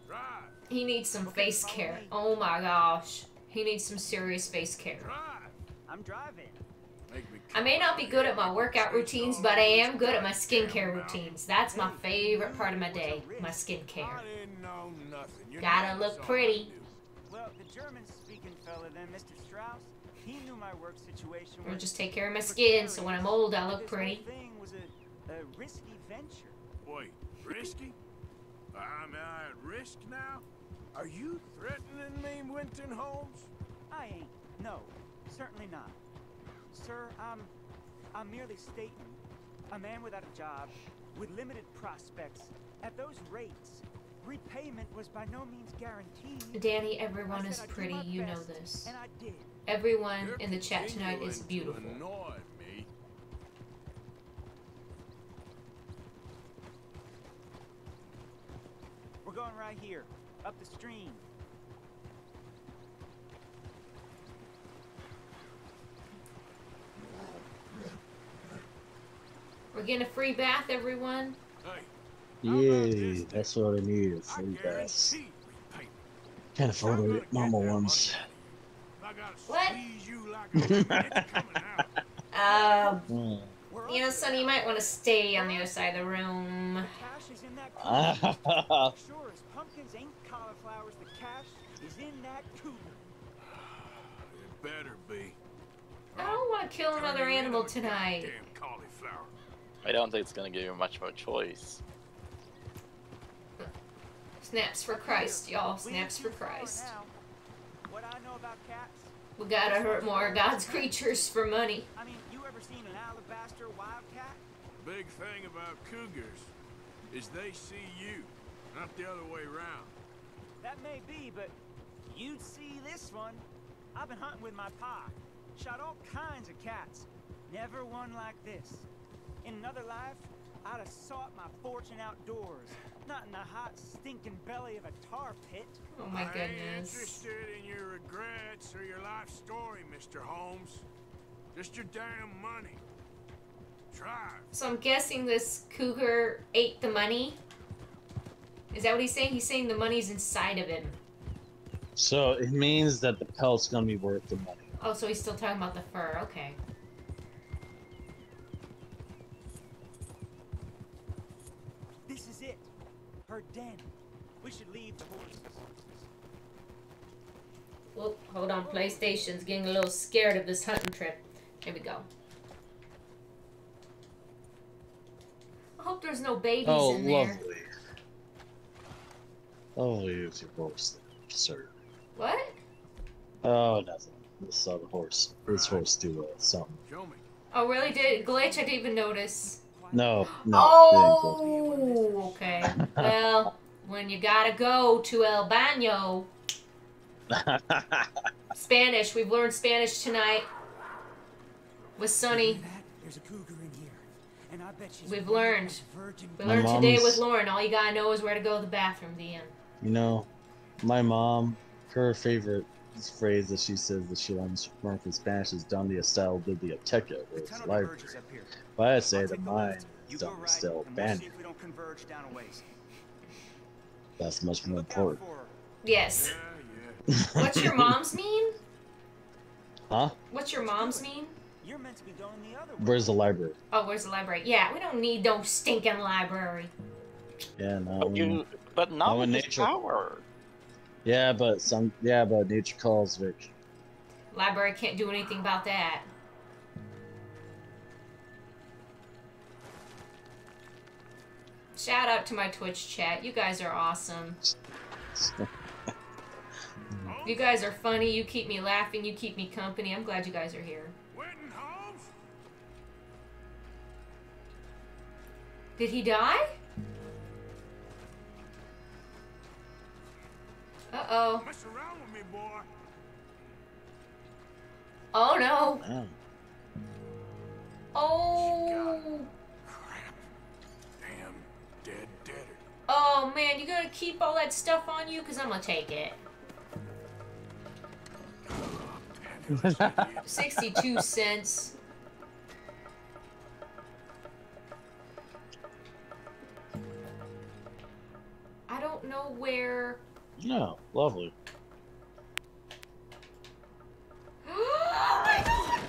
Drive. He needs some face care. Oh my gosh. He needs some serious face care. Drive. I'm driving. I may not be good at my workout routines, but I am good at my skincare routines. That's my favorite part of my day, my skincare. Gotta look pretty. Well, the German speaking fella then, Mr. Strauss, he knew my work situation. I'll just take care of my skin so when I'm old I look pretty. Thing was a risky venture. Wait, risky? Am I at risk now? Are you threatening me, Winton Holmes? I ain't. No, certainly not. Sir, I'm merely stating, a man without a job, with limited prospects, at those rates, repayment was by no means guaranteed. Danny, everyone is pretty, you know this. And I did. Everyone in the chat tonight is beautiful. Annoy me. We're going right here, up the stream. We're getting a free bath, everyone. Yeah, that's what I need, a free bath. Can't afford the normal ones. What? You know, Sonny, you might want to stay on the other side of the room. Sure as pumpkins ain't cauliflowers, the cash is in that cougar. It better be. I don't want to kill another animal tonight. I don't think it's going to give you much of a choice. Snaps for Christ, y'all. Snaps for Christ. What I know about cats, we gotta hurt more of God's creatures for money. I mean, you ever seen an alabaster wildcat? The big thing about cougars is they see you, not the other way around. That may be, but you'd see this one. I've been hunting with my pa. Shot all kinds of cats. Never one like this. In another life, I'd have sought my fortune outdoors, not in the hot, stinking belly of a tar pit. Oh my goodness. I ain't interested in your regrets or your life story, Mr. Holmes. Just your damn money. Drive. So I'm guessing this cougar ate the money? Is that what he's saying? He's saying the money's inside of him. So it means that the pelt's gonna be worth the money. Oh, so he's still talking about the fur. Okay. This is it. her den. We should leave the horses. Whoop, hold on. PlayStation's getting a little scared of this hunting trip. Here we go. I hope there's no babies in there. Lovely. Oh, you folks, sir. What? Oh, nothing. I saw the horse. This horse do something. Oh, really? Did glitch? I didn't even notice. No, no. Oh, okay. Well, when you gotta go to El Baño. Spanish. We've learned Spanish tonight with Sonny. We learned today with Lauren. All you gotta know is where to go to the bathroom. The end. You know, my mom, her favorite phrase that she says that she learns from in Spanish is "Donde está el biblioteca," which is library. But I say that mine is "Donde está el baño." That's much more important. Yes. What's your mom's mean? Huh? What's your mom's mean? You're meant to be going the other way. Where's the library? Oh, where's the library? Yeah, we don't need no stinking library. Yeah, no. But not with nature. Power. Yeah, but but nature calls, Vic. Library can't do anything about that. Shout out to my Twitch chat. You guys are awesome. You guys are funny. You keep me laughing. You keep me company. I'm glad you guys are here. Did he die? Uh-oh. Oh, no. Oh. Crap. Damn deader. Oh, man. You gotta keep all that stuff on you? Because I'm gonna take it. 62 cents. I don't know where. No, lovely. Oh my God!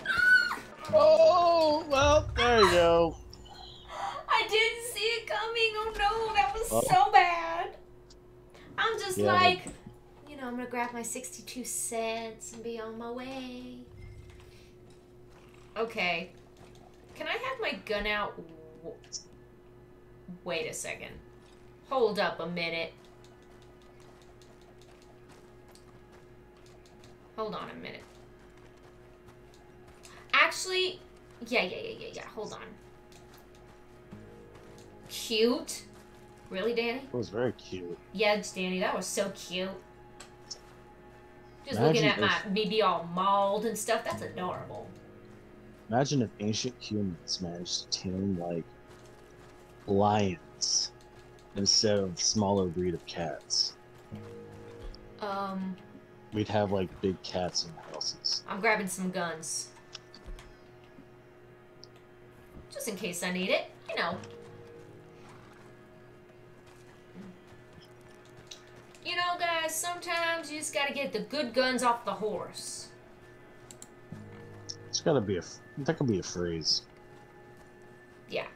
Oh, well, there you go. I didn't see it coming. Oh no, that was so bad. I'm just like, you know, I'm gonna grab my 62 cents and be on my way. Okay. Can I have my gun out? Wait a second. Hold up a minute. Hold on a minute. Actually, yeah. Hold on. Cute? Really, Danny? It was very cute. Yeah, Danny, that was so cute. Just imagine looking at me be all mauled and stuff. That's adorable. Imagine if ancient humans managed to tame, like, lions instead of smaller breed of cats. We'd have, like, big cats in the houses. I'm grabbing some guns. Just in case I need it, you know. You know, guys, sometimes you just gotta get the good guns off the horse. It's gotta be that could be a phrase. Yeah.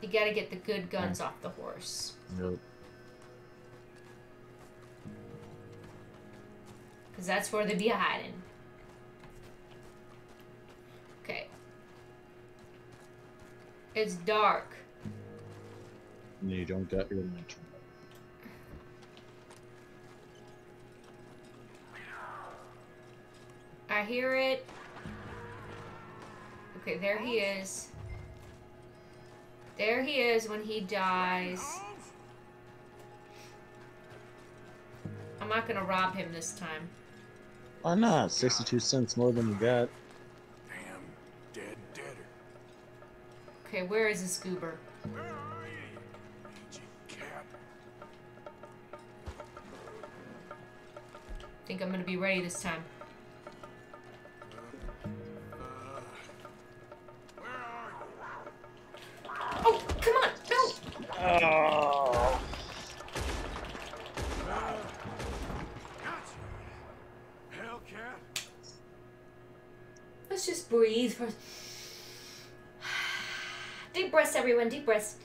You gotta get the good guns off the horse. Yep. Because that's where they be hiding. Okay. It's dark. No, you don't got your lantern. I hear it. Okay, there he is. There he is when he dies. I'm not gonna rob him this time. Why not? 62 cents more than you got. Damn dead debtor. Okay, where is this goober? Where are you? Cat. I think I'm gonna be ready this time. Where are you? Oh, come on! No! Oh. Let's just breathe for deep breaths, everyone. Deep breaths.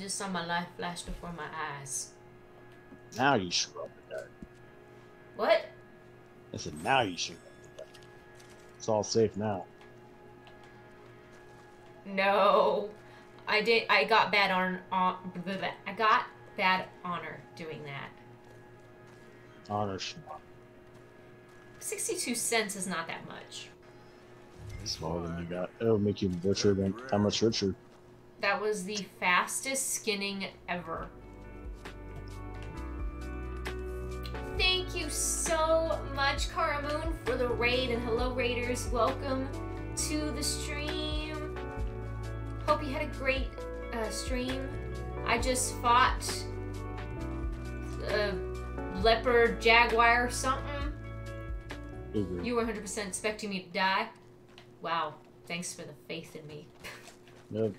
just saw my life flash before my eyes. Now you should rub the dirt. What? I said, now you should rub the dirt. It's all safe now. No, I did. I got bad honor doing that. Honor. 62 cents is not that much. It's more than you got. It'll make you richer than how much richer. That was the fastest skinning ever. Thank you so much, Karamoon, for the raid, and hello raiders. Welcome to the stream. Hope you had a great stream. I just fought a leopard, jaguar, or something. Mm-hmm. You were 100% expecting me to die. Wow, thanks for the faith in me. Yep.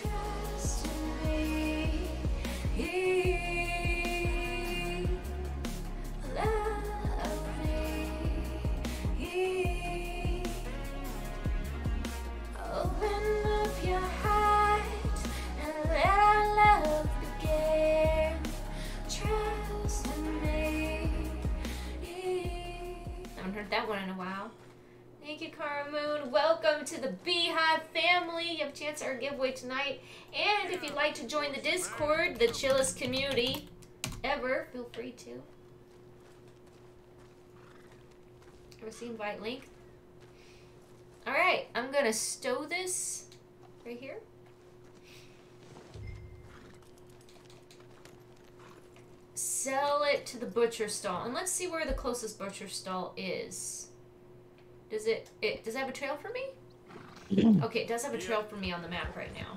Trust in me, love me, open up your heart and let our love begin. Trust in me. I haven't heard that one in a while. Thank you, Karamoon. Welcome to the Beehive family. You have a chance to earn a giveaway tonight. And if you'd like to join the Discord, the chillest community ever, feel free to. Receive invite link. All right, I'm gonna stow this right here. Sell it to the butcher stall, and let's see where the closest butcher stall is. Does it does it have a trail for me? Okay, it does have a trail for me on the map right now.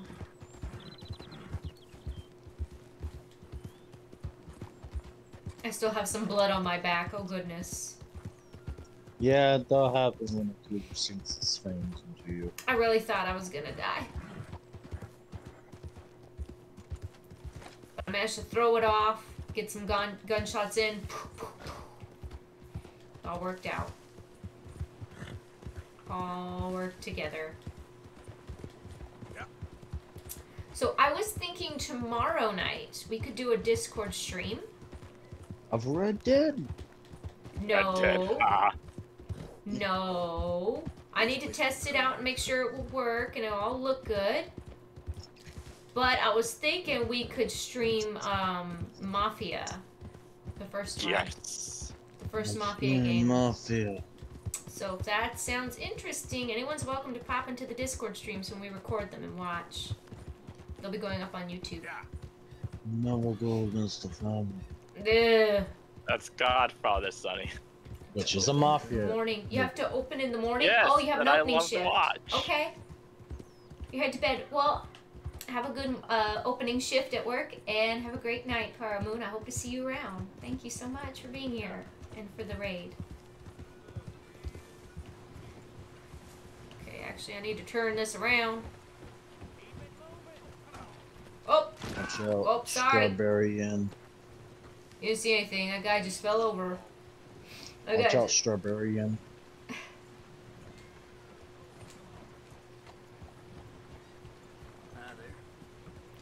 I still have some blood on my back, oh goodness. Yeah, that'll happen when a creature sinks its fangs into you. I really thought I was gonna die. I managed to throw it off, get some gunshots in. It all worked out. All work together. Yeah. So I was thinking tomorrow night we could do a Discord stream. Of Red Dead? No. Red Dead. Ah. No. I need to test it out and make sure it will work and it'll all look good. But I was thinking we could stream Mafia. The first one. Yes. The first Mafia game. Mafia. So if that sounds interesting, anyone's welcome to pop into the Discord streams when we record them and watch. They'll be going up on YouTube. Yeah. No, we'll go against the family. That's Godfather, Sonny. Which is a mafia. Morning. You have to open in the morning? Yes, oh, you have an opening shift. Okay. You head to bed. Well, have a good opening shift at work, and have a great night, Karamoon. I hope to see you around. Thank you so much for being here and for the raid. Actually, I need to turn this around. Oh! Oh, sorry. Strawberry in. You didn't see anything. That guy just fell over. Okay. Watch out, strawberry in.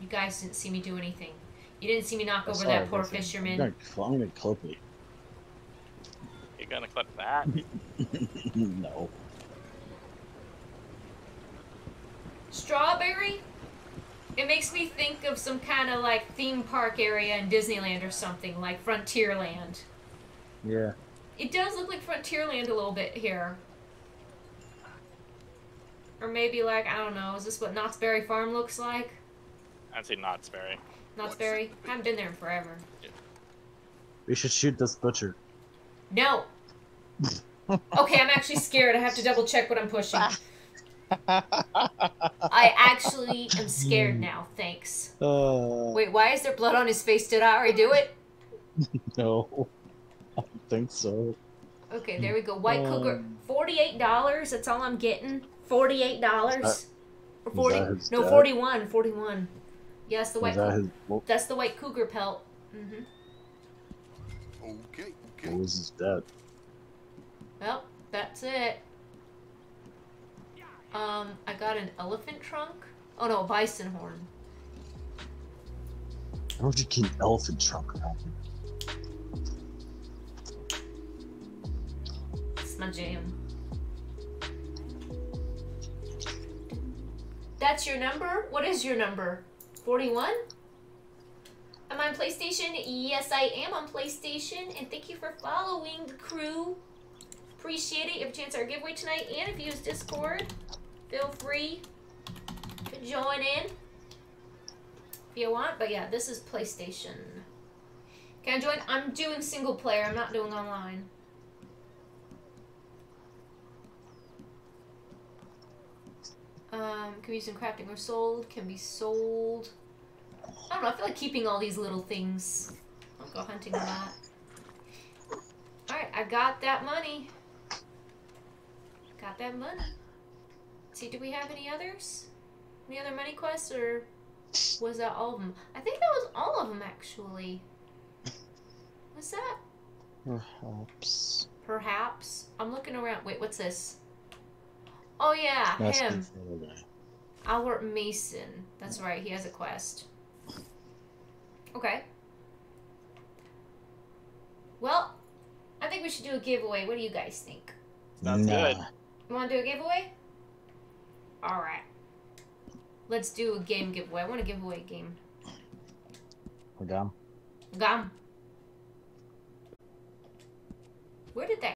You guys didn't see me do anything. You didn't see me knock over that poor fisherman. I'm gonna clip it. You're gonna clip that? No. Strawberry? It makes me think of some kind of like theme park area in Disneyland or something, like Frontierland. Yeah. It does look like Frontierland a little bit here. Or maybe like, I don't know, is this what Knott's Berry Farm looks like? I'd say Knott's Berry. Knott's Berry? I haven't been there in forever. Yeah. We should shoot this butcher. No! Okay, I'm actually scared. I have to double check what I'm pushing. I actually am scared now, thanks. Wait, why is there blood on his face? Did I already do it? No, I don't think so. Okay, there we go. White cougar, $48, that's all I'm getting. $48. Or 40, no, 41, 41. Yes, the white cougar. That's the white cougar pelt. Mm-hmm. Okay, okay. What was his dad? Well, that's it. I got an elephant trunk. Oh no, bison horn. How would you keep elephant trunk around here? It's my jam. That's your number? What is your number? 41? I'm on PlayStation. Yes, I am on PlayStation. And thank you for following the crew. Appreciate it. You have a chance at our giveaway tonight. And if you use Discord, feel free to join in if you want. But yeah, this is PlayStation. Can I join? I'm doing single player. I'm not doing online. Can be used in crafting or sold. Can be sold. I don't know. I feel like keeping all these little things. I'll go hunting a lot. Alright, I got that money. Got that money. Let's see, do we have any others? Any other money quests, or was that all of them? I think that was all of them, actually. What's that? Perhaps. Perhaps? I'm looking around. Wait, what's this? Oh, yeah, that's him. Albert Mason. That's right, he has a quest. Okay. Well, I think we should do a giveaway. What do you guys think? Sounds good. You want to do a giveaway? All right. Let's do a game giveaway. I want to give away a game. We're gone. Where did that